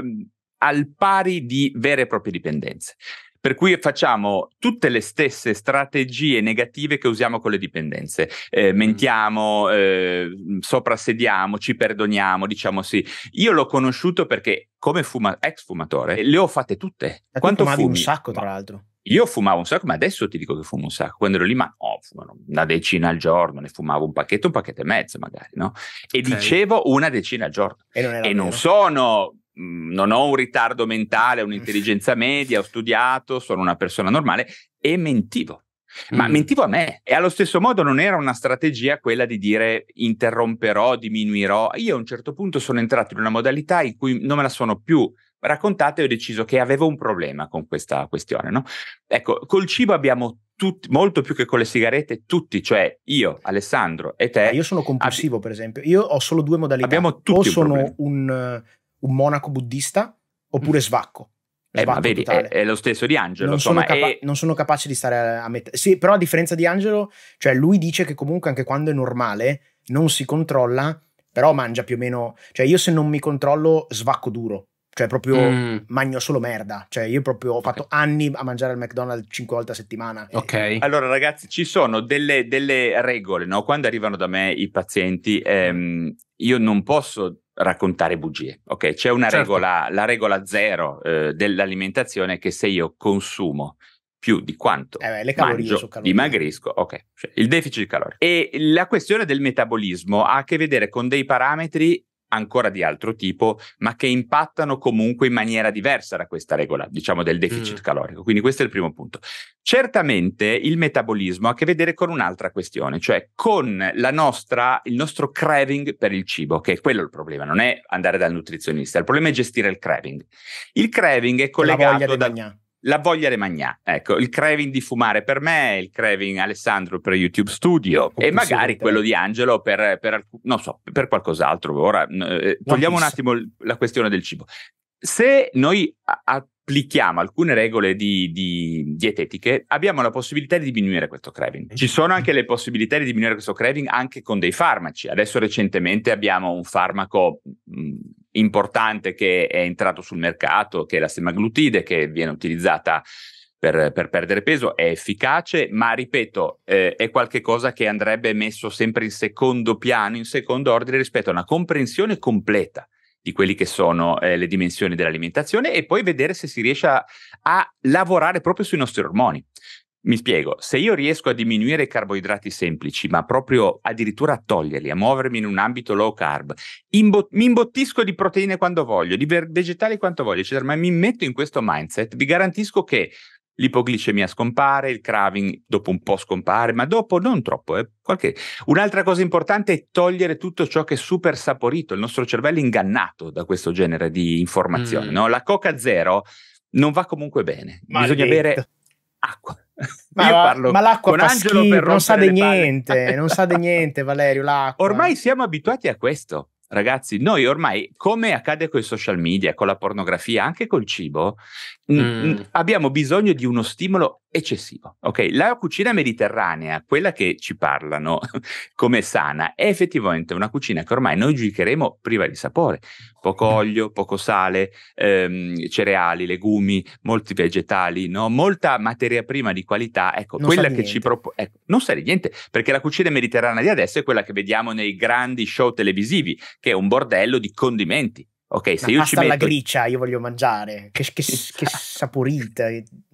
al pari di vere e proprie dipendenze. Per cui facciamo tutte le stesse strategie negative che usiamo con le dipendenze. Eh, mentiamo, eh, soprassediamo, ci perdoniamo, diciamo sì. Io l'ho conosciuto perché come fuma- ex fumatore le ho fatte tutte. Ma quanto fumavi fumi? Un sacco, tra l'altro. Io fumavo un sacco, ma adesso ti dico che fumo un sacco. Quando ero lì, ma oh, fumano una decina al giorno, ne fumavo un pacchetto, un pacchetto e mezzo magari, no? E okay. dicevo una decina al giorno. E non, e non sono... non ho un ritardo mentale, un'intelligenza media, ho studiato, sono una persona normale e mentivo. Ma mm. mentivo a me, e allo stesso modo non era una strategia quella di dire interromperò, diminuirò. Io a un certo punto sono entrato in una modalità in cui non me la sono più raccontata e ho deciso che avevo un problema con questa questione, no? Ecco, col cibo abbiamo tutti, molto più che con le sigarette, tutti, cioè io, Alessandro e te. Ma io sono compulsivo, ab- per esempio, io ho solo due modalità. Abbiamo tutti o un sono problema. un... un monaco buddista oppure svacco, eh, svacco ma vedi, è, è lo stesso di Angelo, non, insomma, sono, capa- è... non sono capace di stare a, a metà, sì, però a differenza di Angelo, cioè lui dice che comunque anche quando è normale non si controlla, però mangia più o meno, cioè io se non mi controllo svacco duro, cioè proprio mm. mangio solo merda, cioè io proprio ho fatto okay. anni a mangiare al McDonald's cinque volte a settimana. Ok. E... Allora ragazzi, ci sono delle, delle regole, no? Quando arrivano da me i pazienti ehm, io non posso raccontare bugie, ok? C'è una certo. regola, la regola zero eh, dell'alimentazione che se io consumo più di quanto eh beh, le calorie mangio, sono calorie. Dimagrisco, ok, cioè, il deficit calorico. E la questione del metabolismo ha a che vedere con dei parametri ancora di altro tipo, ma che impattano comunque in maniera diversa da questa regola, diciamo, del deficit mm. calorico. Quindi questo è il primo punto. Certamente il metabolismo ha a che vedere con un'altra questione, cioè con la nostra, il nostro craving per il cibo, che è quello il problema, non è andare dal nutrizionista, il problema è gestire il craving. Il craving è collegato da... La voglia di magnà, ecco, il craving di fumare per me, il craving Alessandro per YouTube Studio e magari quello di Angelo per, per non so, per qualcos'altro. Ora eh, togliamo un attimo la questione del cibo. Se noi applichiamo alcune regole di, di dietetiche, abbiamo la possibilità di diminuire questo craving. Ci sono anche le possibilità di diminuire questo craving anche con dei farmaci. Adesso recentemente abbiamo un farmaco mh, importante che è entrato sul mercato, che è la semaglutide, che viene utilizzata per, per perdere peso, è efficace, ma ripeto, eh, è qualche cosa che andrebbe messo sempre in secondo piano, in secondo ordine rispetto a una comprensione completa di quelli che sono eh, le dimensioni dell'alimentazione e poi vedere se si riesce a, a lavorare proprio sui nostri ormoni. Mi spiego, se io riesco a diminuire i carboidrati semplici, ma proprio addirittura a toglierli, a muovermi in un ambito low carb, imbo- mi imbottisco di proteine quando voglio, di ver- vegetali quanto voglio, eccetera, ma mi metto in questo mindset, vi garantisco che l'ipoglicemia scompare, il craving dopo un po' scompare, ma dopo non troppo. Eh. Qualche... Un'altra cosa importante è togliere tutto ciò che è super saporito, il nostro cervello è ingannato da questo genere di informazioni. Mm. No? La Coca Zero non va comunque bene, Maledetto. Bisogna bere acqua. Ma, Io parlo ma l'acqua con fa Angelo schifo, per non sa di niente, non sa di niente Valerio, l'acqua. Ormai siamo abituati a questo. Ragazzi, noi ormai, come accade con i social media, con la pornografia, anche col cibo, mm. n- abbiamo bisogno di uno stimolo eccessivo. Ok, la cucina mediterranea, quella che ci parlano come sana, è effettivamente una cucina che ormai noi giudicheremo priva di sapore. Poco olio, poco sale, ehm, cereali, legumi, molti vegetali, no? Molta materia prima di qualità. Ecco, non quella che ci propone. Ecco, non sa di niente, perché la cucina mediterranea di adesso è quella che vediamo nei grandi show televisivi, che è un bordello di condimenti. Ok, se Ma io ci metto la gricia, io voglio mangiare, che, che, che saporita.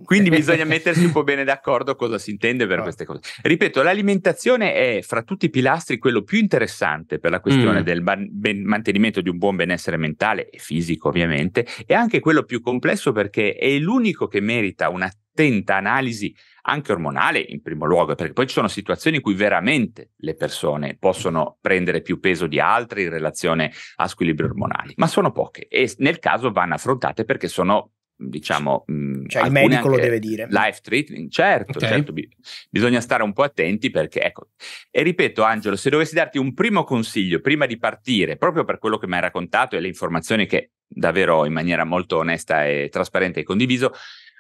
Quindi bisogna mettersi un po' bene d'accordo cosa si intende per no. queste cose. Ripeto, l'alimentazione è fra tutti i pilastri quello più interessante per la questione mm. del ban- ben- mantenimento di un buon benessere mentale e fisico, ovviamente, e anche quello più complesso perché è l'unico che merita un'attenta analisi anche ormonale in primo luogo, perché poi ci sono situazioni in cui veramente le persone possono prendere più peso di altre in relazione a squilibri ormonali, ma sono poche e nel caso vanno affrontate perché sono, diciamo, cioè il medico lo deve dire, life treatment, certo, okay. certo bi- bisogna stare un po' attenti perché ecco, e ripeto Angelo, se dovessi darti un primo consiglio prima di partire, proprio per quello che mi hai raccontato e le informazioni che davvero in maniera molto onesta e trasparente hai condiviso,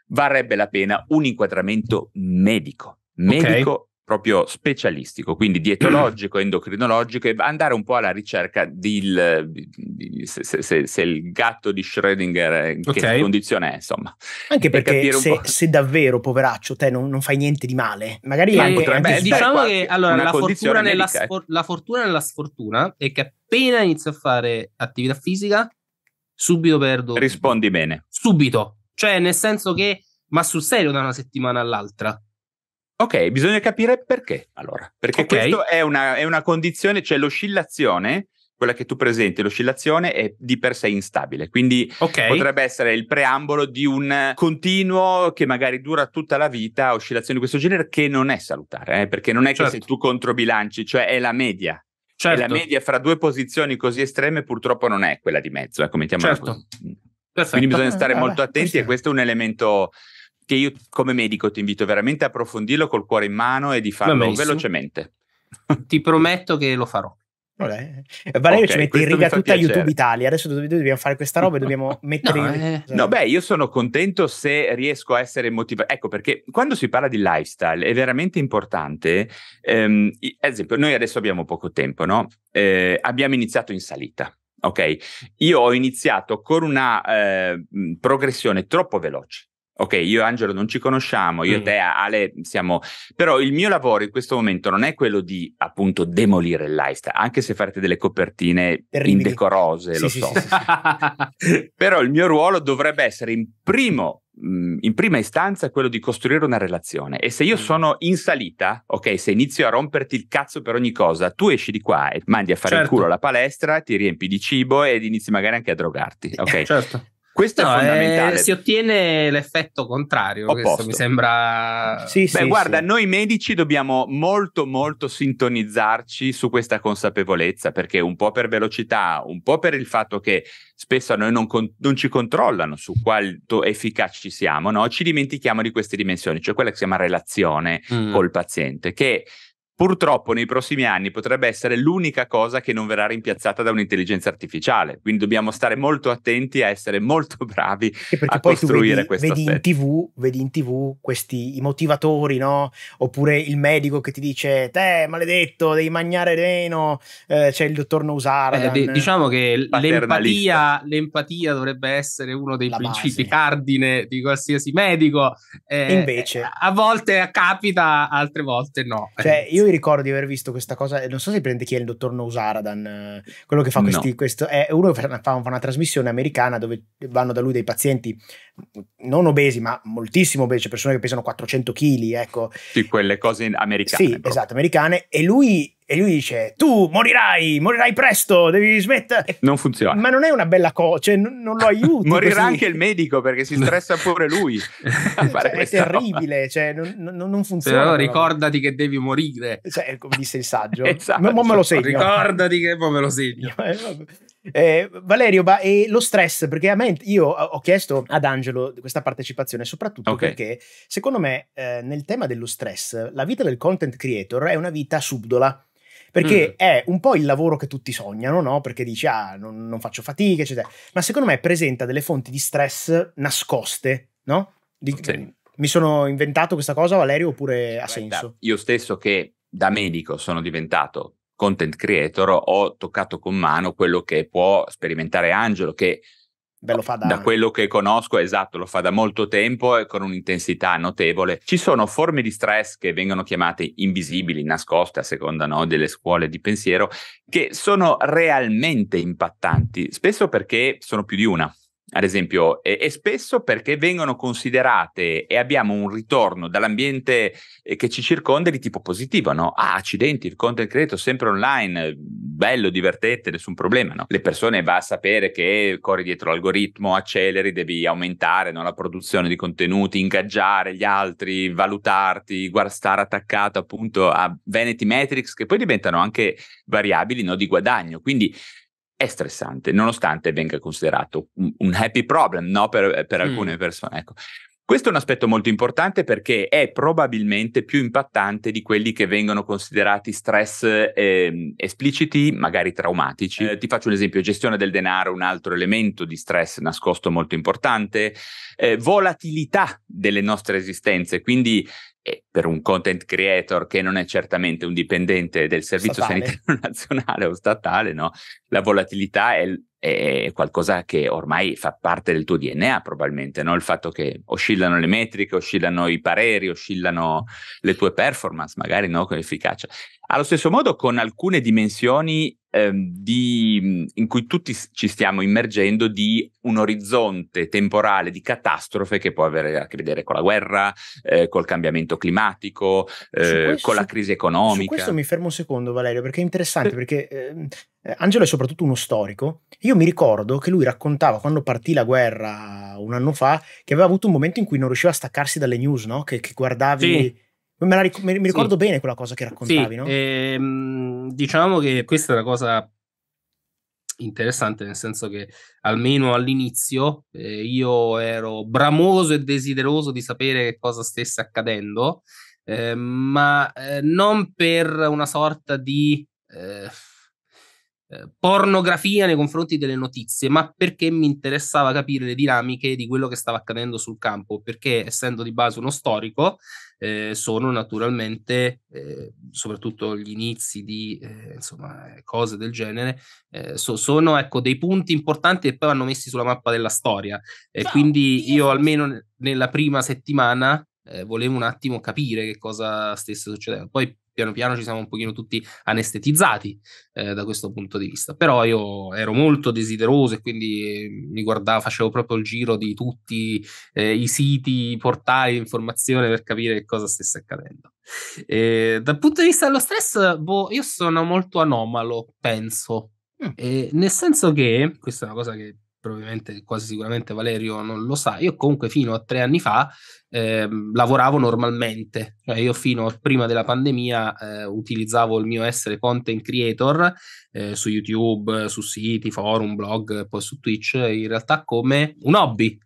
varrebbe la pena un inquadramento medico, medico okay. proprio specialistico, quindi dietologico, endocrinologico, e andare un po' alla ricerca del, di, se, se, se, se il gatto di Schrödinger che okay. condizione è, insomma. Anche perché per se, se davvero, poveraccio, te non, non fai niente di male, magari anche, potrebbe anche diciamo che allora la fortuna, nella sfor- la fortuna nella sfortuna è che appena inizio a fare attività fisica subito perdo. Rispondi bene. Subito. Cioè, nel senso che, ma sul serio da una settimana all'altra. Ok, bisogna capire perché, allora. Perché okay. questo è una, è una condizione, cioè l'oscillazione, quella che tu presenti, l'oscillazione è di per sé instabile. Quindi okay. potrebbe essere il preambolo di un continuo che magari dura tutta la vita, oscillazione di questo genere, che non è salutare. Eh? Perché non è certo. che se tu controbilanci, cioè è la media. Certo. E la media fra due posizioni così estreme purtroppo non è quella di mezzo, eh? Mettiamola certo. così. Perfetto. Quindi bisogna stare ah, molto vabbè, attenti sì. e questo è un elemento che io come medico ti invito veramente a approfondirlo col cuore in mano e di farlo velocemente. Ti prometto che lo farò. Valerio okay, ci mette in riga tutta piacere. YouTube Italia, adesso do- dobbiamo fare questa roba e dobbiamo mettere no, in... eh. no beh io sono contento se riesco a essere motivato, ecco perché quando si parla di lifestyle è veramente importante ehm, ad esempio noi adesso abbiamo poco tempo, no? Eh, abbiamo iniziato in salita. Ok, io ho iniziato con una eh, progressione troppo veloce. Ok, io e Angelo non ci conosciamo, io e mm. te Ale siamo, però il mio lavoro in questo momento non è quello di appunto demolire il lifestyle, anche se farete delle copertine Terribili. indecorose, sì, lo sì, so. Sì, sì. Però il mio ruolo dovrebbe essere in primo in prima istanza quello di costruire una relazione, e se io sono in salita, ok, se inizio a romperti il cazzo per ogni cosa, tu esci di qua e mandi a fare certo. il culo alla palestra, ti riempi di cibo ed inizi magari anche a drogarti, ok? Certo. Questo no, è fondamentale. Eh, si ottiene l'effetto contrario, opposto. Questo mi sembra... Sì, Beh, sì, guarda, sì. noi medici dobbiamo molto, molto sintonizzarci su questa consapevolezza, perché un po' per velocità, un po' per il fatto che spesso a noi non, con- non ci controllano su quanto efficaci siamo, no? Ci dimentichiamo di queste dimensioni, cioè quella che si chiama relazione mm. col paziente, che... Purtroppo nei prossimi anni potrebbe essere l'unica cosa che non verrà rimpiazzata da un'intelligenza artificiale, quindi dobbiamo stare molto attenti a essere molto bravi a poi costruire vedi, questo vedi aspetto. In tivù, vedi in tivù questi i motivatori, no? Oppure il medico che ti dice te maledetto devi mangiare meno, eh, c'è il dottor Nousaradan. Eh, diciamo che l'empatia, l'empatia dovrebbe essere uno dei La principi base. Cardine di qualsiasi medico, eh, invece a volte capita, altre volte no. Cioè, io mi ricordo di aver visto questa cosa, non so se prende chi è il dottor Nousaradan, quello che fa questi, no. questo è uno che fa, fa una trasmissione americana dove vanno da lui dei pazienti non obesi ma moltissimo obesi, persone che pesano quattrocento chili, ecco. Sì, quelle cose americane. Sì, proprio. Esatto, americane, e lui E lui dice, tu morirai, morirai presto, devi smettere. Non funziona. Ma non è una bella cosa, cioè non, non lo aiuti. Morirà così. Anche il medico, perché si stressa pure lui. A fare cioè, è terribile, cioè, non, non, non funziona. Però ricordati che devi morire. Cioè, come disse il saggio. Esatto. Ma, ma me lo segno. Ricordati che poi me lo segno. Eh, Valerio, ma eh, lo stress, perché a me, io ho chiesto ad Angelo questa partecipazione soprattutto okay. perché secondo me eh, nel tema dello stress la vita del content creator è una vita subdola, perché mm. è un po' il lavoro che tutti sognano, no? Perché dici ah non, non faccio fatica eccetera, ma secondo me presenta delle fonti di stress nascoste, no? Di, okay. Mi sono inventato questa cosa, Valerio, oppure ha senso? Io stesso che da medico sono diventato content creator, ho toccato con mano quello che può sperimentare Angelo, che Beh, lo fa da... da quello che conosco, esatto, lo fa da molto tempo e con un'intensità notevole. Ci sono forme di stress che vengono chiamate invisibili, nascoste a seconda no, delle scuole di pensiero, che sono realmente impattanti, spesso perché sono più di una, ad esempio, e, e spesso perché vengono considerate e abbiamo un ritorno dall'ambiente che ci circonda di tipo positivo, no? Ah, accidenti, il content creator sempre online, bello, divertente, nessun problema, no? Le persone va a sapere che corri dietro l'algoritmo, acceleri, devi aumentare no? la produzione di contenuti, ingaggiare gli altri, valutarti, stare attaccato appunto a vanity metrics che poi diventano anche variabili no? di guadagno, quindi è stressante, nonostante venga considerato un, un happy problem, no? Per, per alcune mm. persone. Ecco. Questo è un aspetto molto importante perché è probabilmente più impattante di quelli che vengono considerati stress eh, espliciti, magari traumatici. Eh, ti faccio un esempio, gestione del denaro, un altro elemento di stress nascosto molto importante, eh, volatilità delle nostre esistenze, quindi e per un content creator che non è certamente un dipendente del servizio statale. sanitario nazionale o statale, no? La volatilità è, è qualcosa che ormai fa parte del tuo D N A probabilmente, no? Il fatto che oscillano le metriche, oscillano i pareri, oscillano le tue performance magari no? con efficacia. Allo stesso modo con alcune dimensioni ehm, di, in cui tutti ci stiamo immergendo di un orizzonte temporale di catastrofe che può avere a che vedere con la guerra, eh, col cambiamento climatico, eh, questo, con la crisi economica. Su questo mi fermo un secondo, Valerio, perché è interessante, sì. perché eh, Angelo è soprattutto uno storico. Io mi ricordo che lui raccontava quando partì la guerra un anno fa che aveva avuto un momento in cui non riusciva a staccarsi dalle news, no? che, che guardavi... Sì. Me la ric mi ricordo sì. bene quella cosa che raccontavi, sì, no? Ehm, diciamo che questa è una cosa interessante, nel senso che almeno all'inizio eh, io ero bramoso e desideroso di sapere che cosa stesse accadendo, eh, ma eh, non per una sorta di eh, pornografia nei confronti delle notizie, ma perché mi interessava capire le dinamiche di quello che stava accadendo sul campo, perché essendo di base uno storico eh, sono naturalmente eh, soprattutto gli inizi di eh, insomma cose del genere eh, so, sono ecco dei punti importanti che poi vanno messi sulla mappa della storia e eh, quindi io almeno nella prima settimana eh, volevo un attimo capire che cosa stesse succedendo. Poi piano piano ci siamo un pochino tutti anestetizzati eh, da questo punto di vista, però io ero molto desideroso e quindi mi guardavo, facevo proprio il giro di tutti eh, i siti, i portali di informazione per capire che cosa stesse accadendo. E, dal punto di vista dello stress, boh, io sono molto anomalo, penso, mm. e, nel senso che, questa è una cosa che probabilmente quasi sicuramente Valerio non lo sa, io comunque fino a tre anni fa eh, lavoravo normalmente, cioè io fino a prima della pandemia eh, utilizzavo il mio essere content creator eh, su YouTube, su siti, forum, blog, poi su Twitch, in realtà come un hobby.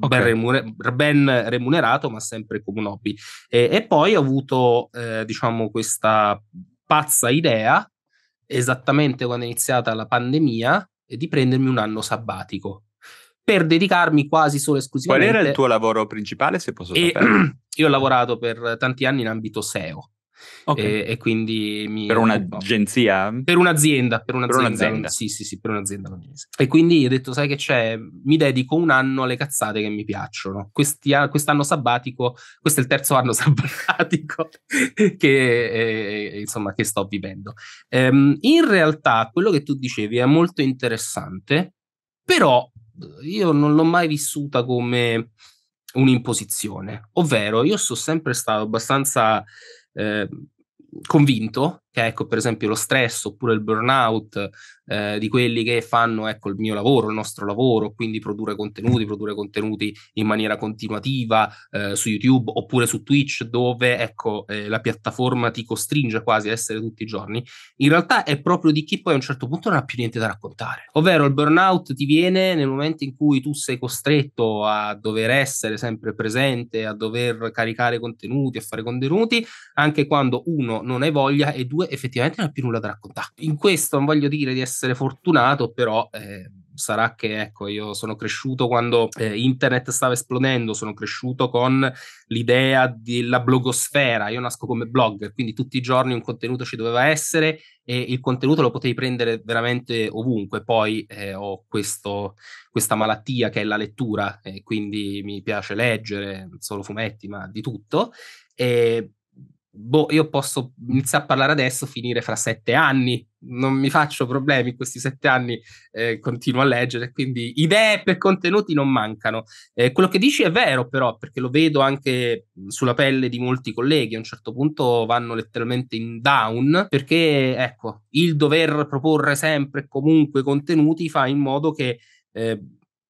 Okay. Ben remunerato, ma sempre come un hobby. E, e poi ho avuto eh, diciamo questa pazza idea, esattamente quando è iniziata la pandemia, di prendermi un anno sabbatico per dedicarmi quasi solo esclusivamente. Qual era il tuo lavoro principale, se posso sapere? Io ho lavorato per tanti anni in ambito S E O. Okay. E, e quindi mi per un'agenzia? No, per un'azienda, per un'azienda. Un, sì, sì, sì, per un'azienda londinese. E quindi ho detto, sai che c'è? Mi dedico un anno alle cazzate che mi piacciono. Quest'anno sabbatico, questo è il terzo anno sabbatico che, eh, insomma, che sto vivendo. Ehm, in realtà quello che tu dicevi è molto interessante, però io non l'ho mai vissuta come un'imposizione. Ovvero, io sono sempre stato abbastanza... Eh, convinto che ecco per esempio lo stress oppure il burnout, eh, di quelli che fanno ecco il mio lavoro, il nostro lavoro, quindi produrre contenuti, produrre contenuti in maniera continuativa eh, su YouTube oppure su Twitch, dove ecco eh, la piattaforma ti costringe quasi a essere tutti i giorni, in realtà è proprio di chi poi a un certo punto non ha più niente da raccontare. Ovvero il burnout ti viene nel momento in cui tu sei costretto a dover essere sempre presente, a dover caricare contenuti, a fare contenuti, anche quando uno non hai voglia e due effettivamente non ha più nulla da raccontare. In questo non voglio dire di essere fortunato, però eh, sarà che ecco io sono cresciuto quando eh, internet stava esplodendo, sono cresciuto con l'idea della blogosfera. Io nasco come blogger, quindi tutti i giorni un contenuto ci doveva essere e il contenuto lo potevi prendere veramente ovunque. Poi eh, ho questo, questa malattia che è la lettura, e quindi mi piace leggere, non solo fumetti ma di tutto, e boh, io posso iniziare a parlare adesso, finire fra sette anni, non mi faccio problemi in questi sette anni, eh, continuo a leggere, quindi idee per contenuti non mancano. Eh, quello che dici è vero però, perché lo vedo anche sulla pelle di molti colleghi, a un certo punto vanno letteralmente in down, perché ecco, il dover proporre sempre e comunque contenuti fa in modo che, eh,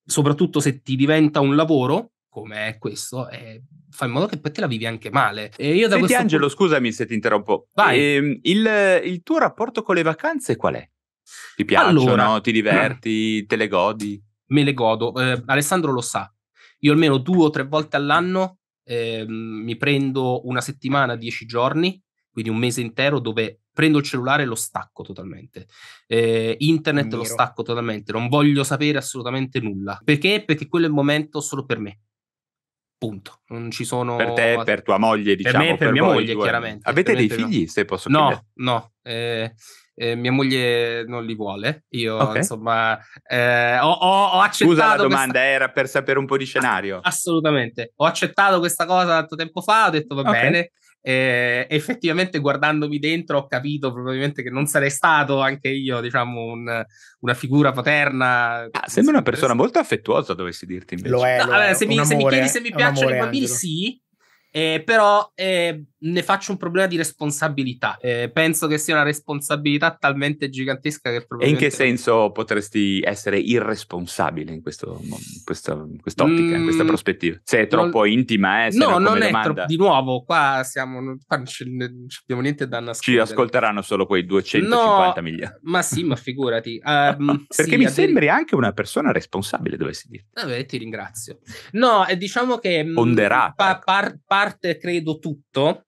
soprattutto se ti diventa un lavoro, come è questo, eh, fa in modo che poi te la vivi anche male. E io da Senti, Angelo, punto... scusami se ti interrompo. Vai. Eh, il, il tuo rapporto con le vacanze qual è? Ti piacciono? Allora, ti diverti? Eh. Te le godi? Me le godo. Eh, Alessandro lo sa. Io almeno due o tre volte all'anno eh, mi prendo una settimana, dieci giorni, quindi un mese intero, dove prendo il cellulare e lo stacco totalmente, eh, internet Miro. lo stacco totalmente, non voglio sapere assolutamente nulla. Perché? Perché quello è il momento solo per me. Punto. Non ci sono... Per te, per tua moglie, diciamo. Per me, per, per mia voi, moglie, due. chiaramente. Avete per dei me, figli, no. se posso chiedere? No, no. Eh, eh, mia moglie non li vuole. Io, okay. insomma, eh, ho, ho, ho accettato... Scusa, la domanda questa... era per sapere un po' di scenario. Assolutamente. Ho accettato questa cosa tanto tempo fa, ho detto va okay. bene. Eh, effettivamente guardandomi dentro ho capito probabilmente che non sarei stato anche io, diciamo, un, una figura paterna. Ah, sembra una persona molto affettuosa, dovessi dirti invece. Lo è, no, lo vabbè, è. Se, mi, amore, se mi chiedi se mi piacciono i bambini, sì, eh, però eh, ne faccio un problema di responsabilità. Eh, penso che sia una responsabilità talmente gigantesca che probabilmente... E in che senso potresti essere irresponsabile in questo, in questo, in quest'ottica, mm, in questa prospettiva? Se è troppo non, intima, eh, se no, non, come non domanda. È troppo, di nuovo, qua siamo, non, qua non, c- non abbiamo niente da nascondere. Ci ascolteranno solo quei duecentocinquanta no, milioni. Ma sì, ma figurati. Um, Perché sì, mi sembri te... anche una persona responsabile, dovessi dire. Vabbè, ti ringrazio. No, eh, diciamo che... Ponderata. Pa- par- parte, credo, tutto...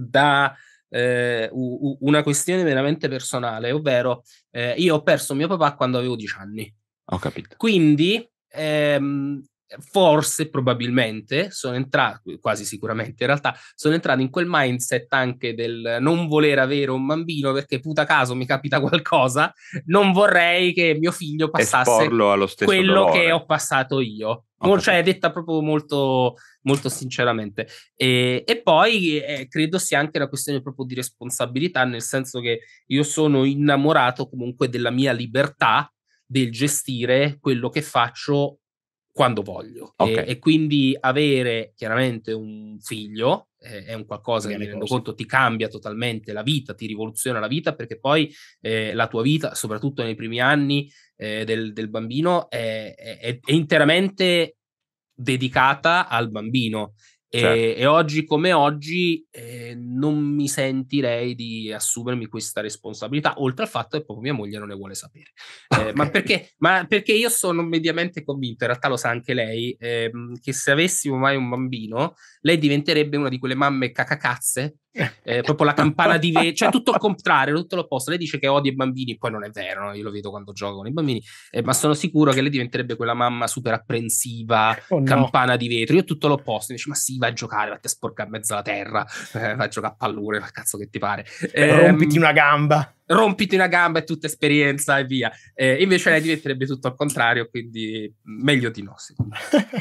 da eh, u- una questione veramente personale, ovvero eh, io ho perso mio papà quando avevo dieci anni. Ho capito. Quindi ehm, forse, probabilmente, sono entrato, quasi sicuramente in realtà, sono entrato in quel mindset anche del non voler avere un bambino perché puta caso mi capita qualcosa, non vorrei che mio figlio passasse quello dolore. Che ho passato io. Okay. Cioè, detta proprio molto, molto sinceramente. E, e poi eh, credo sia anche una questione proprio di responsabilità, nel senso che io sono innamorato comunque della mia libertà del gestire quello che faccio quando voglio. Okay. E, e quindi avere chiaramente un figlio eh, è un qualcosa che mi rendo conto ti cambia totalmente la vita, ti rivoluziona la vita, perché poi eh, la tua vita, soprattutto nei primi anni, Eh, del, del bambino è, è, è interamente dedicata al bambino, e, certo. e oggi come oggi eh, non mi sentirei di assumermi questa responsabilità, oltre al fatto che proprio mia moglie non ne vuole sapere, eh, okay. ma, perché, ma perché io sono mediamente convinto, in realtà lo sa anche lei, eh, che se avessimo mai un bambino lei diventerebbe una di quelle mamme cacacazze. Eh, proprio la campana di vetro, cioè tutto il contrario, tutto l'opposto. Lei dice che odia i bambini, poi non è vero, no? Io lo vedo quando gioco con i bambini, eh, ma sono sicuro che lei diventerebbe quella mamma super apprensiva, oh no. campana di vetro. Io tutto l'opposto, mi dice ma sì, vai a giocare, vatti a sporcare mezzo la terra, eh, vai a giocare a pallone, ma cazzo che ti pare, eh, rompiti una gamba rompiti una gamba, è tutta esperienza e via. Eh, invece lei diventerebbe tutto al contrario, quindi meglio di no.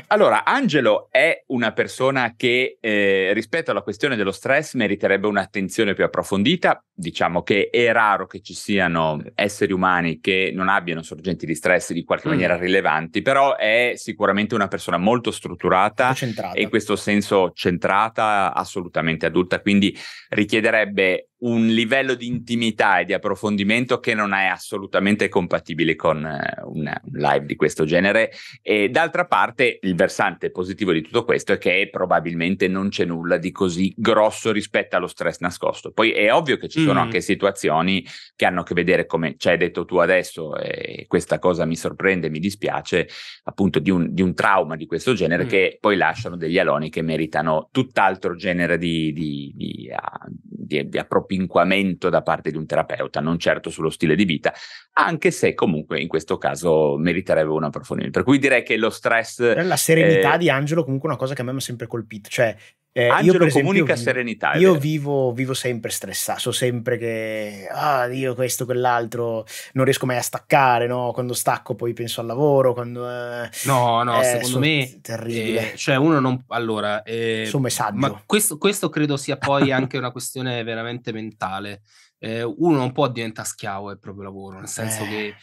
Allora, Angelo è una persona che eh, rispetto alla questione dello stress meriterebbe un'attenzione più approfondita. Diciamo che è raro che ci siano esseri umani che non abbiano sorgenti di stress di qualche mm. maniera rilevanti, però è sicuramente una persona molto strutturata e in questo senso centrata, assolutamente adulta, quindi richiederebbe un livello di intimità e di approfondimento che non è assolutamente compatibile con uh, una, un live di questo genere. E d'altra parte il versante positivo di tutto questo è che probabilmente non c'è nulla di così grosso rispetto allo stress nascosto. Poi è ovvio che ci sono mm. anche situazioni che hanno a che vedere, come ci hai detto tu adesso, e questa cosa mi sorprende, mi dispiace, appunto di un, di un trauma di questo genere mm. che poi lasciano degli aloni che meritano tutt'altro genere di, di, di, uh, di, di approfondimento, pinquamento da parte di un terapeuta, non certo sullo stile di vita, anche se comunque in questo caso meriterebbe un approfondimento. Per cui direi che lo stress... La serenità eh, di Angelo comunque è una cosa che a me mi ha sempre colpito, cioè eh, Angelo io per esempio, comunica io vivo, serenità. Io vivo, vivo sempre stressato, so sempre che ah, io questo, quell'altro, non riesco mai a staccare, no? Quando stacco poi penso al lavoro, quando... Eh, no, no, eh, secondo me... Terribile. Eh, cioè uno non... Allora... Eh, su un messaggio. Ma questo, questo credo sia poi anche una questione veramente mentale. Eh, uno non può diventare schiavo del proprio lavoro, nel senso eh. che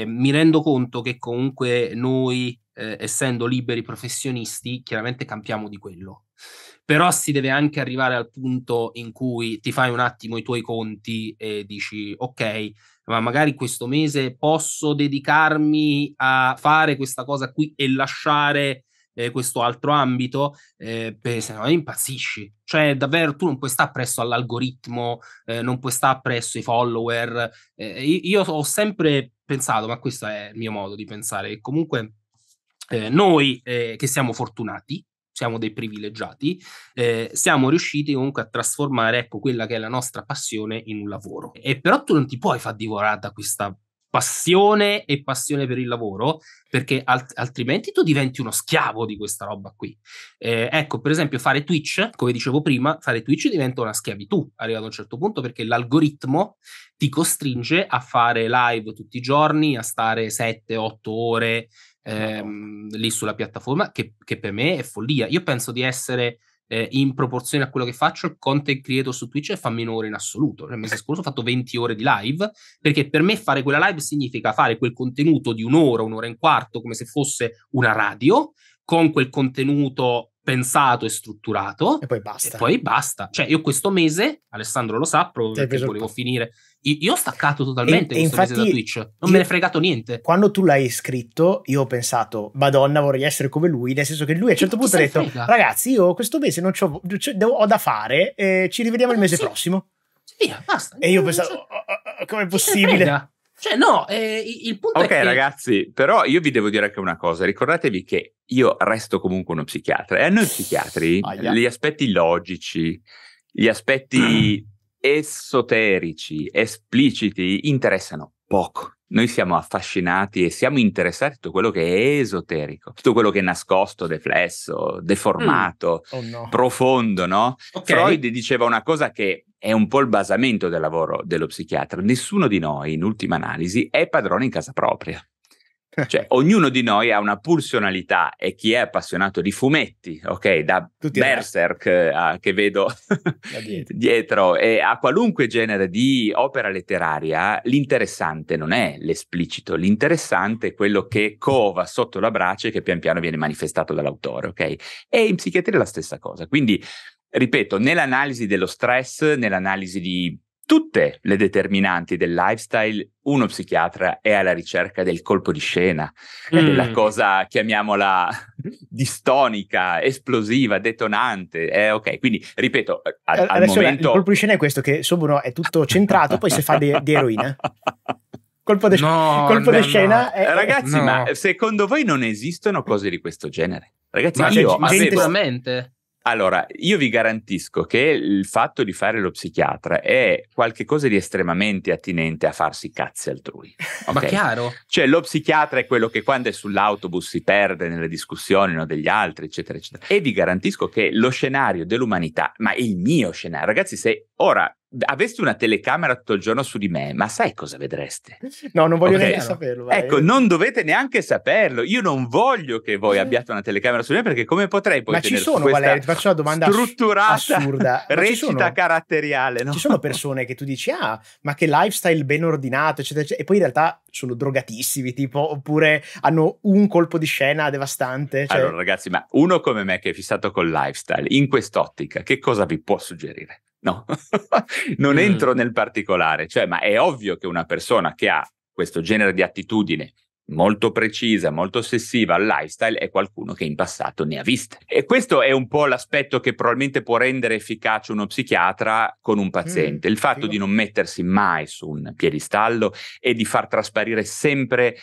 eh, mi rendo conto che comunque noi, eh, essendo liberi professionisti, chiaramente campiamo di quello. Però si deve anche arrivare al punto in cui ti fai un attimo i tuoi conti e dici ok, ma magari questo mese posso dedicarmi a fare questa cosa qui e lasciare eh, questo altro ambito, eh, perché se no impazzisci. Cioè davvero tu non puoi stare presso all'algoritmo, eh, non puoi stare presso i follower. Eh, io ho sempre pensato, ma questo è il mio modo di pensare, che comunque eh, noi eh, che siamo fortunati, siamo dei privilegiati, eh, siamo riusciti comunque a trasformare, ecco, quella che è la nostra passione in un lavoro. E però tu non ti puoi far divorare da questa passione e passione per il lavoro, perché alt- altrimenti tu diventi uno schiavo di questa roba qui. Eh, ecco, per esempio fare Twitch, come dicevo prima, fare Twitch diventa una schiavitù arrivato a un certo punto, perché l'algoritmo ti costringe a fare live tutti i giorni, a stare sette otto ore Ehm, lì sulla piattaforma, che, che per me è follia. Io penso di essere eh, in proporzione a quello che faccio il content creator su Twitch e fa meno ore in assoluto. Nel mese scorso ho fatto venti ore di live, perché per me fare quella live significa fare quel contenuto di un'ora, un'ora e un quarto, come se fosse una radio, con quel contenuto pensato e strutturato, e poi basta. E poi basta. Cioè io questo mese, Alessandro lo sa, proprio perché volevo finire, io ho staccato totalmente e, questo e mese da Twitch, non io, me ne fregato niente. Quando tu l'hai scritto io ho pensato, madonna, vorrei essere come lui, nel senso che lui a un certo punto ha detto frega? ragazzi, io questo mese non c'ho, ho da fare, eh, ci rivediamo il mese sì. prossimo. Sì, via, basta. E io ho pensato, oh, oh, com'è possibile? Cioè no, eh, il punto okay, è che... Ok ragazzi, però io vi devo dire anche una cosa, ricordatevi che io resto comunque uno psichiatra, e a noi psichiatri oh, yeah. gli aspetti logici, gli aspetti mm. esoterici, espliciti, interessano poco. Noi siamo affascinati e siamo interessati a tutto quello che è esoterico, tutto quello che è nascosto, deflesso, deformato, mm. oh no. profondo, no? Okay. Freud diceva una cosa che è un po' il basamento del lavoro dello psichiatra. Nessuno di noi, in ultima analisi, è padrone in casa propria. Cioè, ognuno di noi ha una pulsionalità, e chi è appassionato di fumetti, ok, da tutti Berserk a, che vedo dietro. dietro e a qualunque genere di opera letteraria, l'interessante non è l'esplicito, l'interessante è quello che cova sotto la brace e che pian piano viene manifestato dall'autore, ok? E in psichiatria è la stessa cosa. Quindi, ripeto, nell'analisi dello stress, nell'analisi di tutte le determinanti del lifestyle, uno psichiatra è alla ricerca del colpo di scena, mm. della cosa, chiamiamola, distonica, esplosiva, detonante. Eh, ok, quindi ripeto, al, al adesso momento... Il colpo di scena è questo, che Sobuno è tutto centrato, poi si fa di, di eroina. Colpo di no, no, scena no. È, ragazzi, no. Ma secondo voi non esistono cose di questo genere? Ragazzi, ma io avevo... Sicuramente... Allora, io vi garantisco che il fatto di fare lo psichiatra è qualche cosa di estremamente attinente a farsi cazzi altrui. Okay? Ma chiaro. Cioè, lo psichiatra è quello che quando è sull'autobus si perde nelle discussioni, no, degli altri, eccetera, eccetera. E vi garantisco che lo scenario dell'umanità, ma il mio scenario, ragazzi, se ora aveste una telecamera tutto il giorno su di me, ma sai cosa vedreste? No, non voglio okay. neanche saperlo. Vai. Ecco, non dovete neanche saperlo. Io non voglio che voi abbiate una telecamera su di me, perché come potrei poi ma tenere ci sono, questa Valerio, ti faccio una domanda strutturata, assurda. Ma recita sono, caratteriale. No? Ci sono persone che tu dici, ah, ma che lifestyle ben ordinato, eccetera, eccetera, e poi in realtà sono drogatissimi, tipo, oppure hanno un colpo di scena devastante. Cioè... Allora, ragazzi, ma uno come me che è fissato col lifestyle, in quest'ottica, che cosa vi può suggerire? No, non entro mm. nel particolare, cioè, ma è ovvio che una persona che ha questo genere di attitudine molto precisa, molto ossessiva al lifestyle è qualcuno che in passato ne ha viste. E questo è un po' l'aspetto che probabilmente può rendere efficace uno psichiatra con un paziente, mm, il fatto sì. di non mettersi mai su un piedistallo e di far trasparire sempre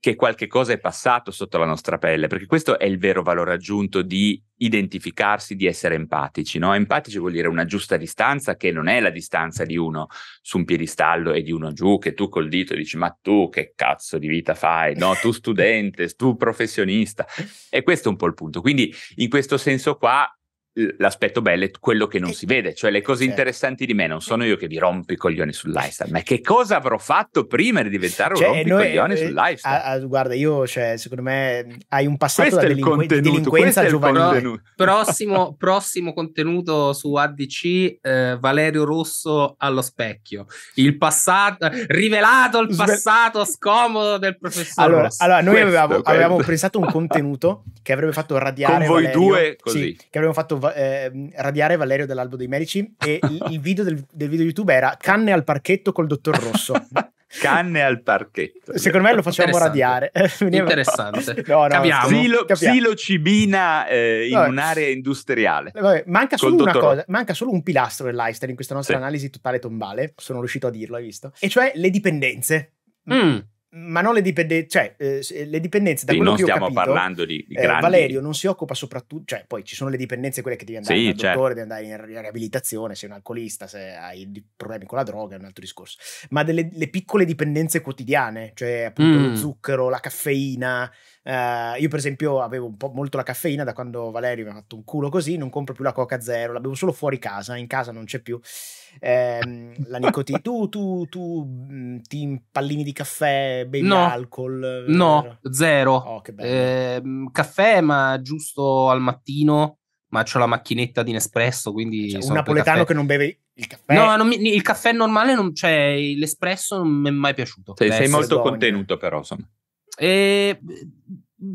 che qualche cosa è passato sotto la nostra pelle, perché questo è il vero valore aggiunto di identificarsi, di essere empatici, no? Empatici vuol dire una giusta distanza, che non è la distanza di uno su un piedistallo e di uno giù, che tu col dito dici ma tu che cazzo di vita fai, no? Tu studente, tu professionista. E questo è un po' il punto. Quindi in questo senso qua l'aspetto bello è quello che non eh, si vede, cioè le cose certo. interessanti di me non sono io che vi rompo i coglioni sul lifestyle, ma che cosa avrò fatto prima di diventare cioè, un rompicoglione eh, sul lifestyle. A, a, guarda, io cioè secondo me hai un passato da delinqu di delinquenza giovanile. Prossimo, prossimo contenuto su A D C, eh, Valerio Rosso allo specchio, il passato rivelato, il passato scomodo del professor allora, Rosso. Allora noi questo, avevamo, questo. avevamo pensato un contenuto che avrebbe fatto radiare con voi Valerio, due così. Sì, che avremmo fatto Eh, radiare Valerio dall'albo dei medici e il, il video del, del video YouTube era canne al parchetto col dottor Rosso. Canne al parchetto, secondo me lo facciamo radiare. Interessante. No, no, capiamo. Silo, capiamo. Psilocibina eh, in un'area industriale. Vabbè, manca solo una cosa, manca solo un pilastro del lifestyle in questa nostra sì. analisi totale tombale. Sono riuscito a dirlo, hai visto? E cioè le dipendenze. Mm. Ma non le dipendenze, cioè eh, le dipendenze da sì, quello che ho capito. Non stiamo parlando di, di grandi... eh, Valerio non si occupa soprattutto, cioè poi ci sono le dipendenze quelle che devi andare sì, al certo. dottore, devi andare in riabilitazione, sei un alcolista, se hai problemi con la droga è un altro discorso. Ma delle le piccole dipendenze quotidiane, cioè appunto mm. lo zucchero, la caffeina. Uh, io per esempio avevo un po' molto la caffeina da quando Valerio mi ha fatto un culo così, non compro più la Coca Zero, la bevo solo fuori casa, in casa non c'è più. Eh, la nicotina, tu, tu, tu ti impallini di caffè, bevi no, alcol? No, zero. Oh, che bello. Eh, caffè ma giusto al mattino, ma c'ho la macchinetta di Nespresso, quindi cioè, un napoletano che non beve il caffè. No, non mi, il caffè normale non c'è, l'espresso non mi è mai piaciuto. Sei, sei molto buone. Contenuto però insomma. E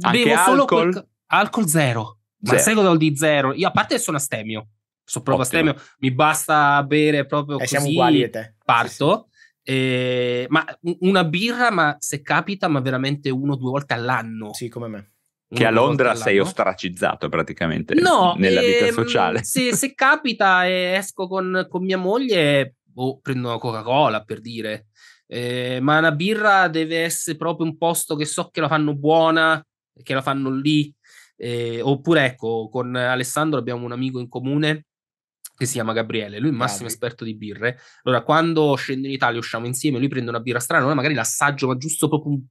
anche bevo solo alcol? Quel... alcol zero, zero. Ma seguo di zero. Io a parte sono astemio, sono proprio Ottimo. astemio, mi basta bere proprio eh, così. Siamo uguali a te. Parto, sì, sì. E... ma una birra, ma se capita, ma veramente uno o due volte all'anno. Sì, come me. Che a Londra sei ostracizzato praticamente no, nella ehm, vita sociale. Se, se capita e esco con, con mia moglie, boh, prendo una Coca-Cola per dire. Eh, ma una birra deve essere proprio un posto che so che la fanno buona, che la fanno lì, eh, oppure ecco con Alessandro abbiamo un amico in comune che si chiama Gabriele, lui è il massimo esperto di birre, allora quando scendo in Italia usciamo insieme, lui prende una birra strana, magari l'assaggio ma giusto proprio un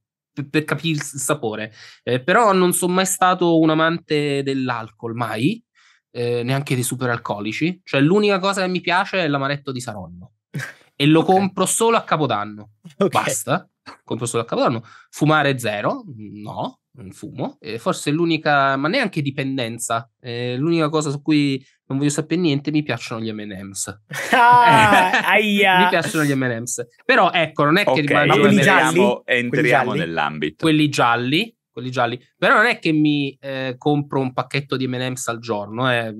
per capire il sapore, eh, però non sono mai stato un amante dell'alcol, mai, eh, neanche dei superalcolici, cioè l'unica cosa che mi piace è l'amaretto di Saronno e lo okay. compro solo a Capodanno, okay. basta, compro solo a Capodanno. Fumare zero, no, non fumo, e forse l'unica, ma neanche dipendenza, eh, l'unica cosa su cui non voglio sapere niente, mi piacciono gli M and M's. Ah, aia. Mi piacciono gli M and M's, però ecco, non è okay, che rimango quelli gialli, entriamo nell'ambito. Quelli gialli, quelli gialli, però non è che mi eh, compro un pacchetto di M and M's al giorno, eh,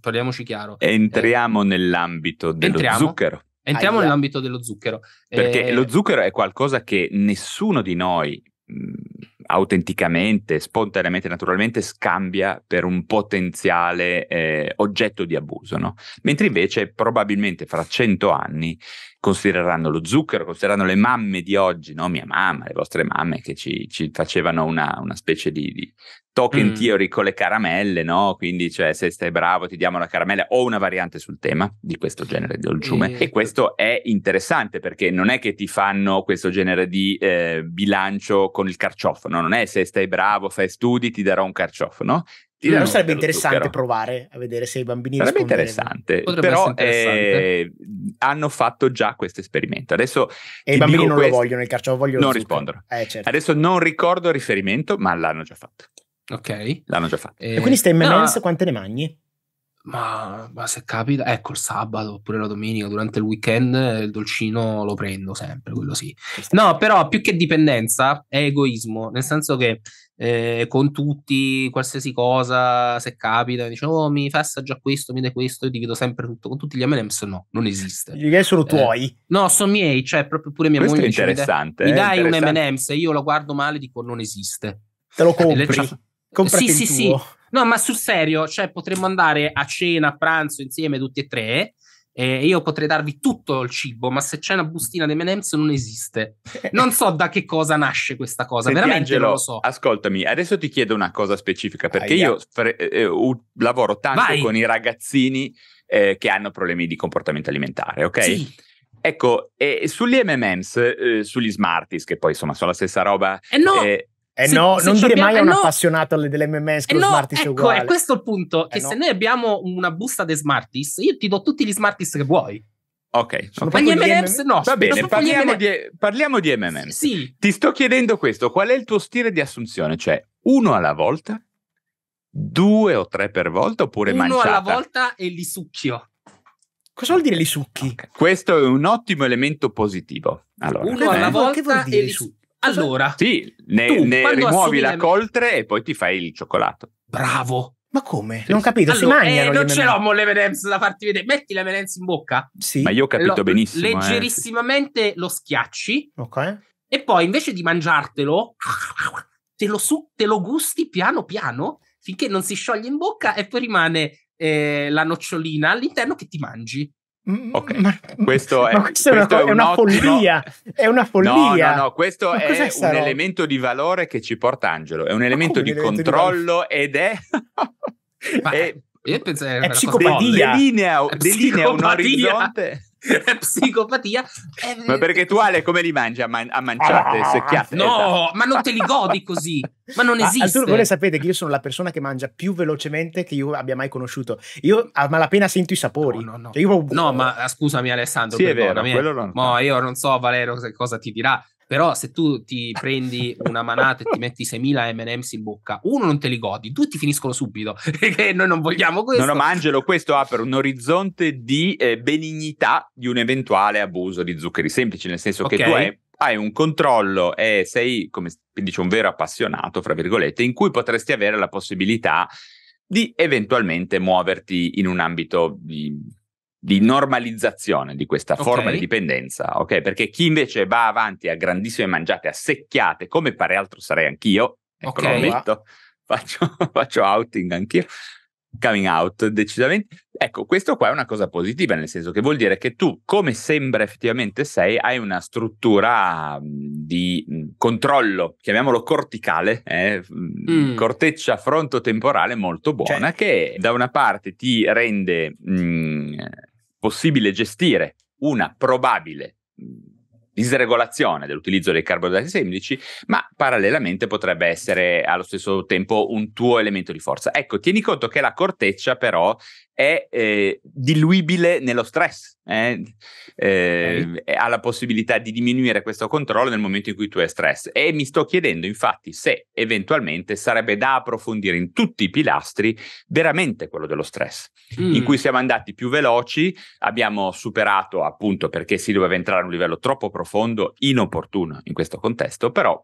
parliamoci chiaro. Entriamo eh, nell'ambito dello entriamo. zucchero. Entriamo ah, nell'ambito dello zucchero. Perché eh... lo zucchero è qualcosa che nessuno di noi mh, autenticamente, spontaneamente, naturalmente scambia per un potenziale eh, oggetto di abuso, no? Mentre invece probabilmente fra cento anni considereranno lo zucchero, considereranno le mamme di oggi, no? Mia mamma, le vostre mamme che ci, ci facevano una, una specie di... di token mm. theory con le caramelle, no? Quindi, cioè, se stai bravo ti diamo una caramella o una variante sul tema di questo genere di dolciume. E... e questo è interessante perché non è che ti fanno questo genere di eh, bilancio con il carciofo, no? Non è se stai bravo, fai studi, ti darò un carciofo, no? Ti non sarebbe interessante zucchero. provare a vedere se i bambini sarebbe interessante, potrebbe però interessante. Eh, hanno fatto già questo esperimento adesso e i bambini non questo, lo vogliono il carciofo, vogliono non rispondono eh, certo. adesso non ricordo il riferimento ma l'hanno già fatto. Ok, l'hanno già fatto. E, e quindi stai in M and M's no. quante ne mangi? Ma, ma se capita, ecco il sabato oppure la domenica, durante il weekend il dolcino lo prendo sempre, quello sì. No, però più che dipendenza è egoismo, nel senso che eh, con tutti, qualsiasi cosa, se capita, dice, oh, mi fai assaggiare questo, mi dai questo, io ti chiedo sempre tutto, con tutti gli M and M's no, non esiste. Gli dai sono tuoi? Eh, no, sono miei, cioè proprio pure mia questo moglie. Questo è interessante. Dice, mi dai, eh, mi dai un M and M's, io lo guardo male, dico, non esiste. Te lo compri? Comprati sì, il sì, tuo. Sì. No, ma sul serio, cioè potremmo andare a cena, a pranzo insieme tutti e tre, e io potrei darvi tutto il cibo, ma se c'è una bustina di M and M's non esiste. Non so da che cosa nasce questa cosa. Senti, veramente Angelo, non lo so. Ascoltami, adesso ti chiedo una cosa specifica, perché ah, yeah. io fre- eh, uh, lavoro tanto Vai. con i ragazzini eh, che hanno problemi di comportamento alimentare, ok? Sì. Ecco, eh, sugli M and M's, eh, sugli Smarties, che poi insomma sono la stessa roba... Eh no! Eh, Eh se, no, se non dire mai a eh un no, appassionato delle M and M's che eh lo no, Smarties ecco, è uguale. Ecco, è questo il punto, che eh se no. noi abbiamo una busta dei Smarties, io ti do tutti gli Smarties che vuoi. Ok. Ma gli M and M's no. Va bene, parliamo di, parliamo di M and M's. Sì. Ti sto chiedendo questo, qual è il tuo stile di assunzione? Cioè, uno alla volta, due o tre per volta, oppure uno manciata? Uno alla volta e li succhio. Cosa vuol dire li succhi? Okay. Questo è un ottimo elemento positivo. Allora, uno eh, alla volta e li succhi. Allora, sì, ne, tu, ne rimuovi la coltre e poi ti fai il cioccolato. Bravo. Ma come? Sì. Non capito, allora, si mangiano eh, non ce l'ho mo le M and M's da farti vedere. Metti le M and M's in bocca. Sì. Ma io ho capito lo, benissimo. Leggerissimamente eh. lo schiacci. Ok. E poi invece di mangiartelo, te lo, su, te lo gusti piano piano finché non si scioglie in bocca e poi rimane eh, la nocciolina all'interno che ti mangi. Ok, ma, questo è, ma questo questo è, una, è un una follia, è una follia. No, no, no, questo ma è un elemento di valore che ci porta Angelo, è un elemento di elemento controllo di ed è, è, io penso è, è psicopatia, delinea, è delinea psicopatia. un orizzonte. È psicopatia. Ma perché tu Ale come li mangi a, man- a manciate ah, secchiate? No, esatto. Ma non te li godi così. Ma non esiste. Altro, voi sapete che io sono la persona che mangia più velocemente che io abbia mai conosciuto. Io a malapena sento i sapori. No, no, no. Cioè io... no ma scusami Alessandro. Sì, è vero, quello non... no, io non so Valerio cosa ti dirà. Però se tu ti prendi una manata e ti metti seimila M and M's in bocca, uno non te li godi, due ti finiscono subito, perché noi non vogliamo questo. No, no, ma Angelo, questo apre un orizzonte di eh, benignità di un eventuale abuso di zuccheri semplici, nel senso okay. che tu hai, hai un controllo e sei, come dice, un vero appassionato, fra virgolette, in cui potresti avere la possibilità di eventualmente muoverti in un ambito di... di normalizzazione di questa okay. forma di dipendenza, ok? Perché chi invece va avanti a grandissime mangiate, a secchiate, come pare altro sarei anch'io, ecco okay. lo metto, faccio, faccio outing anch'io, coming out decisamente, ecco questo qua è una cosa positiva, nel senso che vuol dire che tu, come sembra effettivamente sei, hai una struttura di controllo, chiamiamolo corticale, eh, mm. corteccia frontotemporale molto buona, cioè, che da una parte ti rende... Mh, possibile gestire una probabile disregolazione dell'utilizzo dei carboidrati semplici, ma parallelamente potrebbe essere allo stesso tempo un tuo elemento di forza. Ecco, tieni conto che la corteccia però è eh, diluibile nello stress, eh? Eh, okay. ha la possibilità di diminuire questo controllo nel momento in cui tu hai stress. E mi sto chiedendo infatti se eventualmente sarebbe da approfondire in tutti i pilastri veramente quello dello stress, mm. in cui siamo andati più veloci, abbiamo superato appunto perché si doveva entrare a un livello troppo profondo, Profondo, inopportuno in questo contesto, però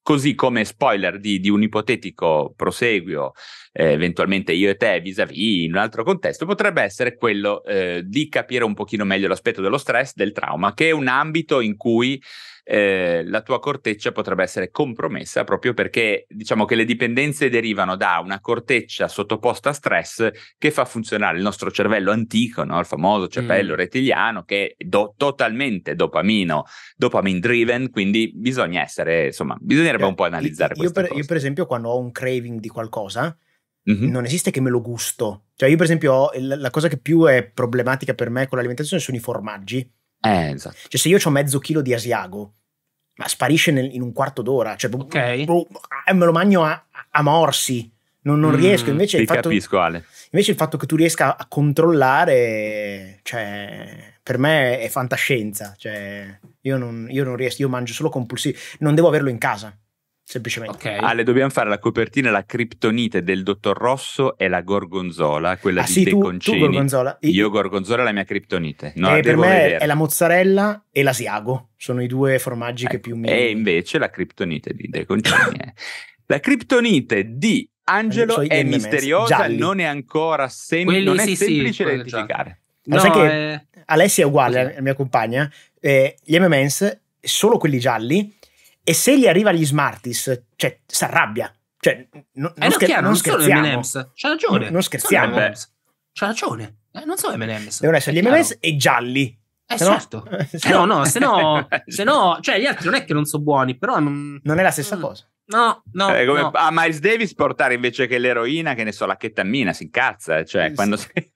così come spoiler di, di un ipotetico proseguio, eh, eventualmente io e te vis-à-vis in un altro contesto, potrebbe essere quello eh, di capire un pochino meglio l'aspetto dello stress, del trauma, che è un ambito in cui eh, la tua corteccia potrebbe essere compromessa proprio perché diciamo che le dipendenze derivano da una corteccia sottoposta a stress che fa funzionare il nostro cervello antico, no? Il famoso cervello mm. rettiliano che è do- totalmente dopamino, dopamine driven, quindi bisogna essere, insomma, bisognerebbe eh, un po' analizzare io, queste io per, cose. Io per esempio quando ho un craving di qualcosa, mm-hmm. non esiste che me lo gusto. Cioè io per esempio ho il, la cosa che più è problematica per me con l'alimentazione sono i formaggi. Eh, esatto. Cioè se io ho mezzo chilo di asiago, ma sparisce nel, in un quarto d'ora. Cioè okay. bro, me lo mangio a, a morsi. Non, non mm, riesco. Invece il, fatto, capisco, Ale. invece il fatto che tu riesca a controllare, cioè, per me è fantascienza. Cioè, io, non, io non riesco, io mangio solo compulsivo. Non devo averlo in casa. semplicemente. Okay. Ale, dobbiamo fare la copertina, la criptonite del dottor Rosso è la gorgonzola, quella ah, di sì, De tu, Concini. Tu gorgonzola. Io gorgonzola è la mia criptonite. No, eh, per me vedere. È la mozzarella e l'asiago, sono i due formaggi eh, che più mi... E invece la criptonite di De Concini è... La criptonite di Angelo è M M S misteriosa, Gialli. Non è ancora sem- Quelli, non è sì, semplice sì, da identificare. No, sai che eh... Alessia è uguale, la mia compagna, eh, gli M and M's, solo quelli gialli, e se gli arriva gli Smarties, cioè, si arrabbia. Cioè, no, eh non, scher- chiaro, non, non scherziamo. Non sono M and M's, c'ha ragione. Non, non scherziamo. C'ha ragione, eh, non sono M and M's. Devono essere gli M and M's e gialli. Eh sennò, certo, se no, no, se no, se no, cioè gli altri non è che non sono buoni, però... Non, non è la stessa mm. cosa. No, no, eh, come no. A Miles Davis portare invece che l'eroina, che ne so, la chetamina, si incazza, cioè eh, quando sì. si...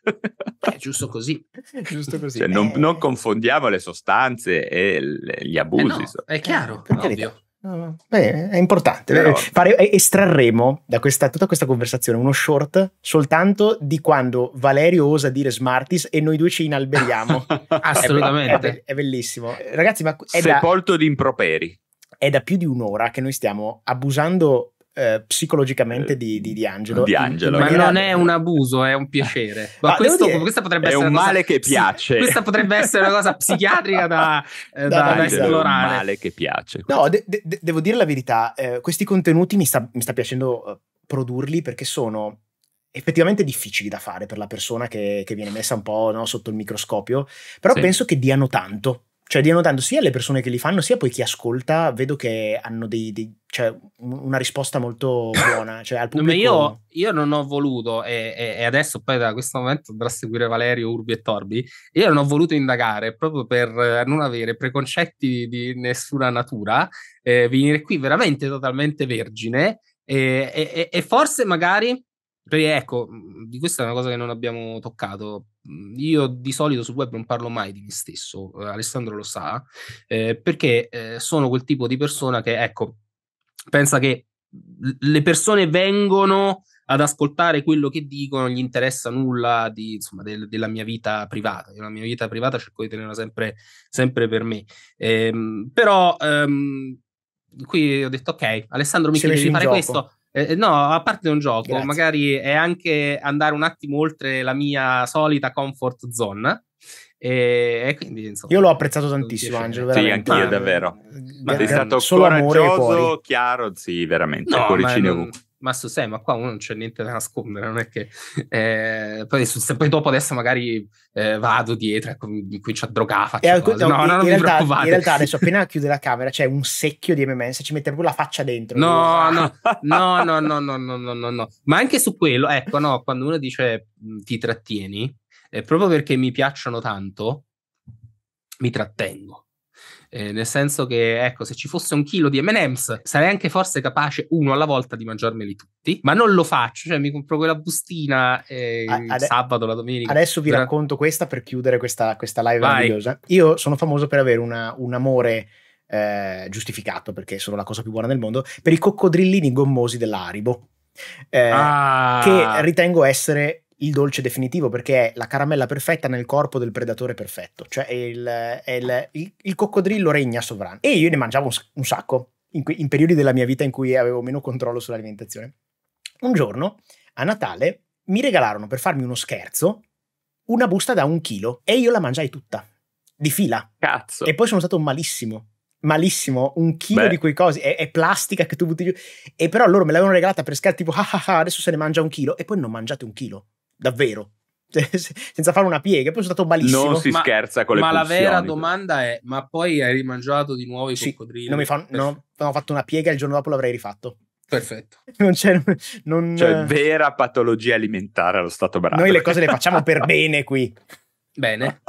È giusto così, è giusto così. Cioè, eh. non, non confondiamo le sostanze e gli abusi. Eh no, è chiaro, eh, ovvio. No, no. Beh, è importante. Però... Fare, estrarremo da questa, tutta questa conversazione uno short soltanto di quando Valerio osa dire Smarties e noi due ci inalberiamo. Assolutamente. È, be- è bellissimo. Ragazzi, ma è sepolto da... di improperi. È da più di un'ora che noi stiamo abusando eh, psicologicamente di, di, di Angelo. Di Angelo. Ma non è un abuso, è un piacere. Ma, ma questo, dire, questa potrebbe è essere un male cosa, che piace. Questa potrebbe essere una cosa psichiatrica da, eh, da, da esplorare. È un male che piace. Questo. No, de- de- devo dire la verità. Eh, questi contenuti mi sta, mi sta piacendo produrli perché sono effettivamente difficili da fare per la persona che, che viene messa un po', no, sotto il microscopio. Però sì. penso che diano tanto. Cioè, diano tanto sia alle persone che li fanno, sia poi chi ascolta, vedo che hanno dei, dei cioè, una risposta molto buona. Cioè, al pubblico... io, io non ho voluto, e, e adesso poi da questo momento andrà a seguire Valerio, Urbi e Torbi, io non ho voluto indagare proprio per non avere preconcetti di nessuna natura, eh, venire qui veramente totalmente vergine, e, e, e forse magari... Perché ecco, di questa è una cosa che non abbiamo toccato. Io di solito sul web non parlo mai di me stesso, Alessandro lo sa, eh, perché eh, sono quel tipo di persona che, ecco, pensa che le persone vengono ad ascoltare quello che dicono, non gli interessa nulla di, insomma, del, della mia vita privata. Io la mia vita privata cerco di tenerla sempre, sempre per me. Ehm, però ehm, qui ho detto, ok, Alessandro mi chiede di fare questo. Eh, no, a parte un gioco, Grazie. Magari è anche andare un attimo oltre la mia solita comfort zone. E, e quindi, insomma, io l'ho apprezzato tantissimo, Angelo. Veramente. Sì, anch'io, davvero. Ma sei stato coraggioso, chiaro, sì, veramente. No, cuoricino ovunque. Ma su sé, ma qua uno non c'è niente da nascondere, non è che eh, poi, se, poi dopo adesso magari eh, vado dietro, comincio a drogare, faccio no, no, no, non vi preoccupate. In realtà adesso appena chiude la camera c'è un secchio di M and M's, ci mette proprio la faccia dentro. No, no, no, no, no, no, no, no, no, no. Ma anche su quello, ecco, no, quando uno dice ti trattieni, è proprio perché mi piacciono tanto, mi trattengo. Eh, nel senso che, ecco, se ci fosse un chilo di M and M's sarei anche forse capace uno alla volta di mangiarmeli tutti, ma non lo faccio, cioè mi compro quella bustina eh, Ad- il sabato, la domenica. Adesso vi Gra- racconto questa per chiudere questa, questa live meravigliosa. Io sono famoso per avere una, un amore eh, giustificato, perché sono la cosa più buona del mondo, per i coccodrillini gommosi della Haribo, eh, ah. che ritengo essere il dolce definitivo, perché è la caramella perfetta nel corpo del predatore perfetto, cioè è il, è il, il, il coccodrillo regna sovrano, e io ne mangiavo un, un sacco in, in periodi della mia vita in cui avevo meno controllo sull'alimentazione. Un giorno a Natale mi regalarono, per farmi uno scherzo, una busta da un chilo, e io la mangiai tutta di fila. Cazzo. E poi sono stato malissimo malissimo un chilo Beh. Di quei cosi è, è plastica che tu butti giù, e però loro me l'avevano regalata per scherzo, tipo ah, ah, ah, adesso se ne mangia un chilo, e poi non mangiate un chilo davvero, senza fare una piega, poi sono stato malissimo. Non si ma, scherza con le ma pulsioni. Ma la vera domanda è, ma poi hai rimangiato di nuovo i sì, coccodrilli? Non mi fanno, non ho fatto una piega, il giorno dopo l'avrei rifatto. Perfetto. Non c'è, non, cioè, vera patologia alimentare allo stato bravo. Noi le cose le facciamo per bene qui. Bene.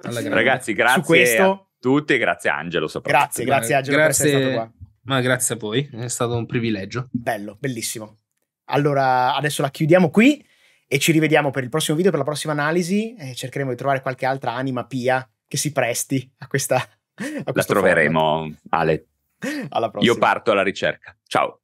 Ragazzi, grazie questo, a tutti, grazie Angelo soprattutto. Grazie, grazie Angelo grazie, per essere stato qua. Ma grazie a voi, è stato un privilegio. Bello, bellissimo. Allora adesso la chiudiamo qui e ci rivediamo per il prossimo video, per la prossima analisi, e cercheremo di trovare qualche altra anima pia che si presti a questa a la troveremo format. Ale, alla prossima. Io parto alla ricerca, ciao.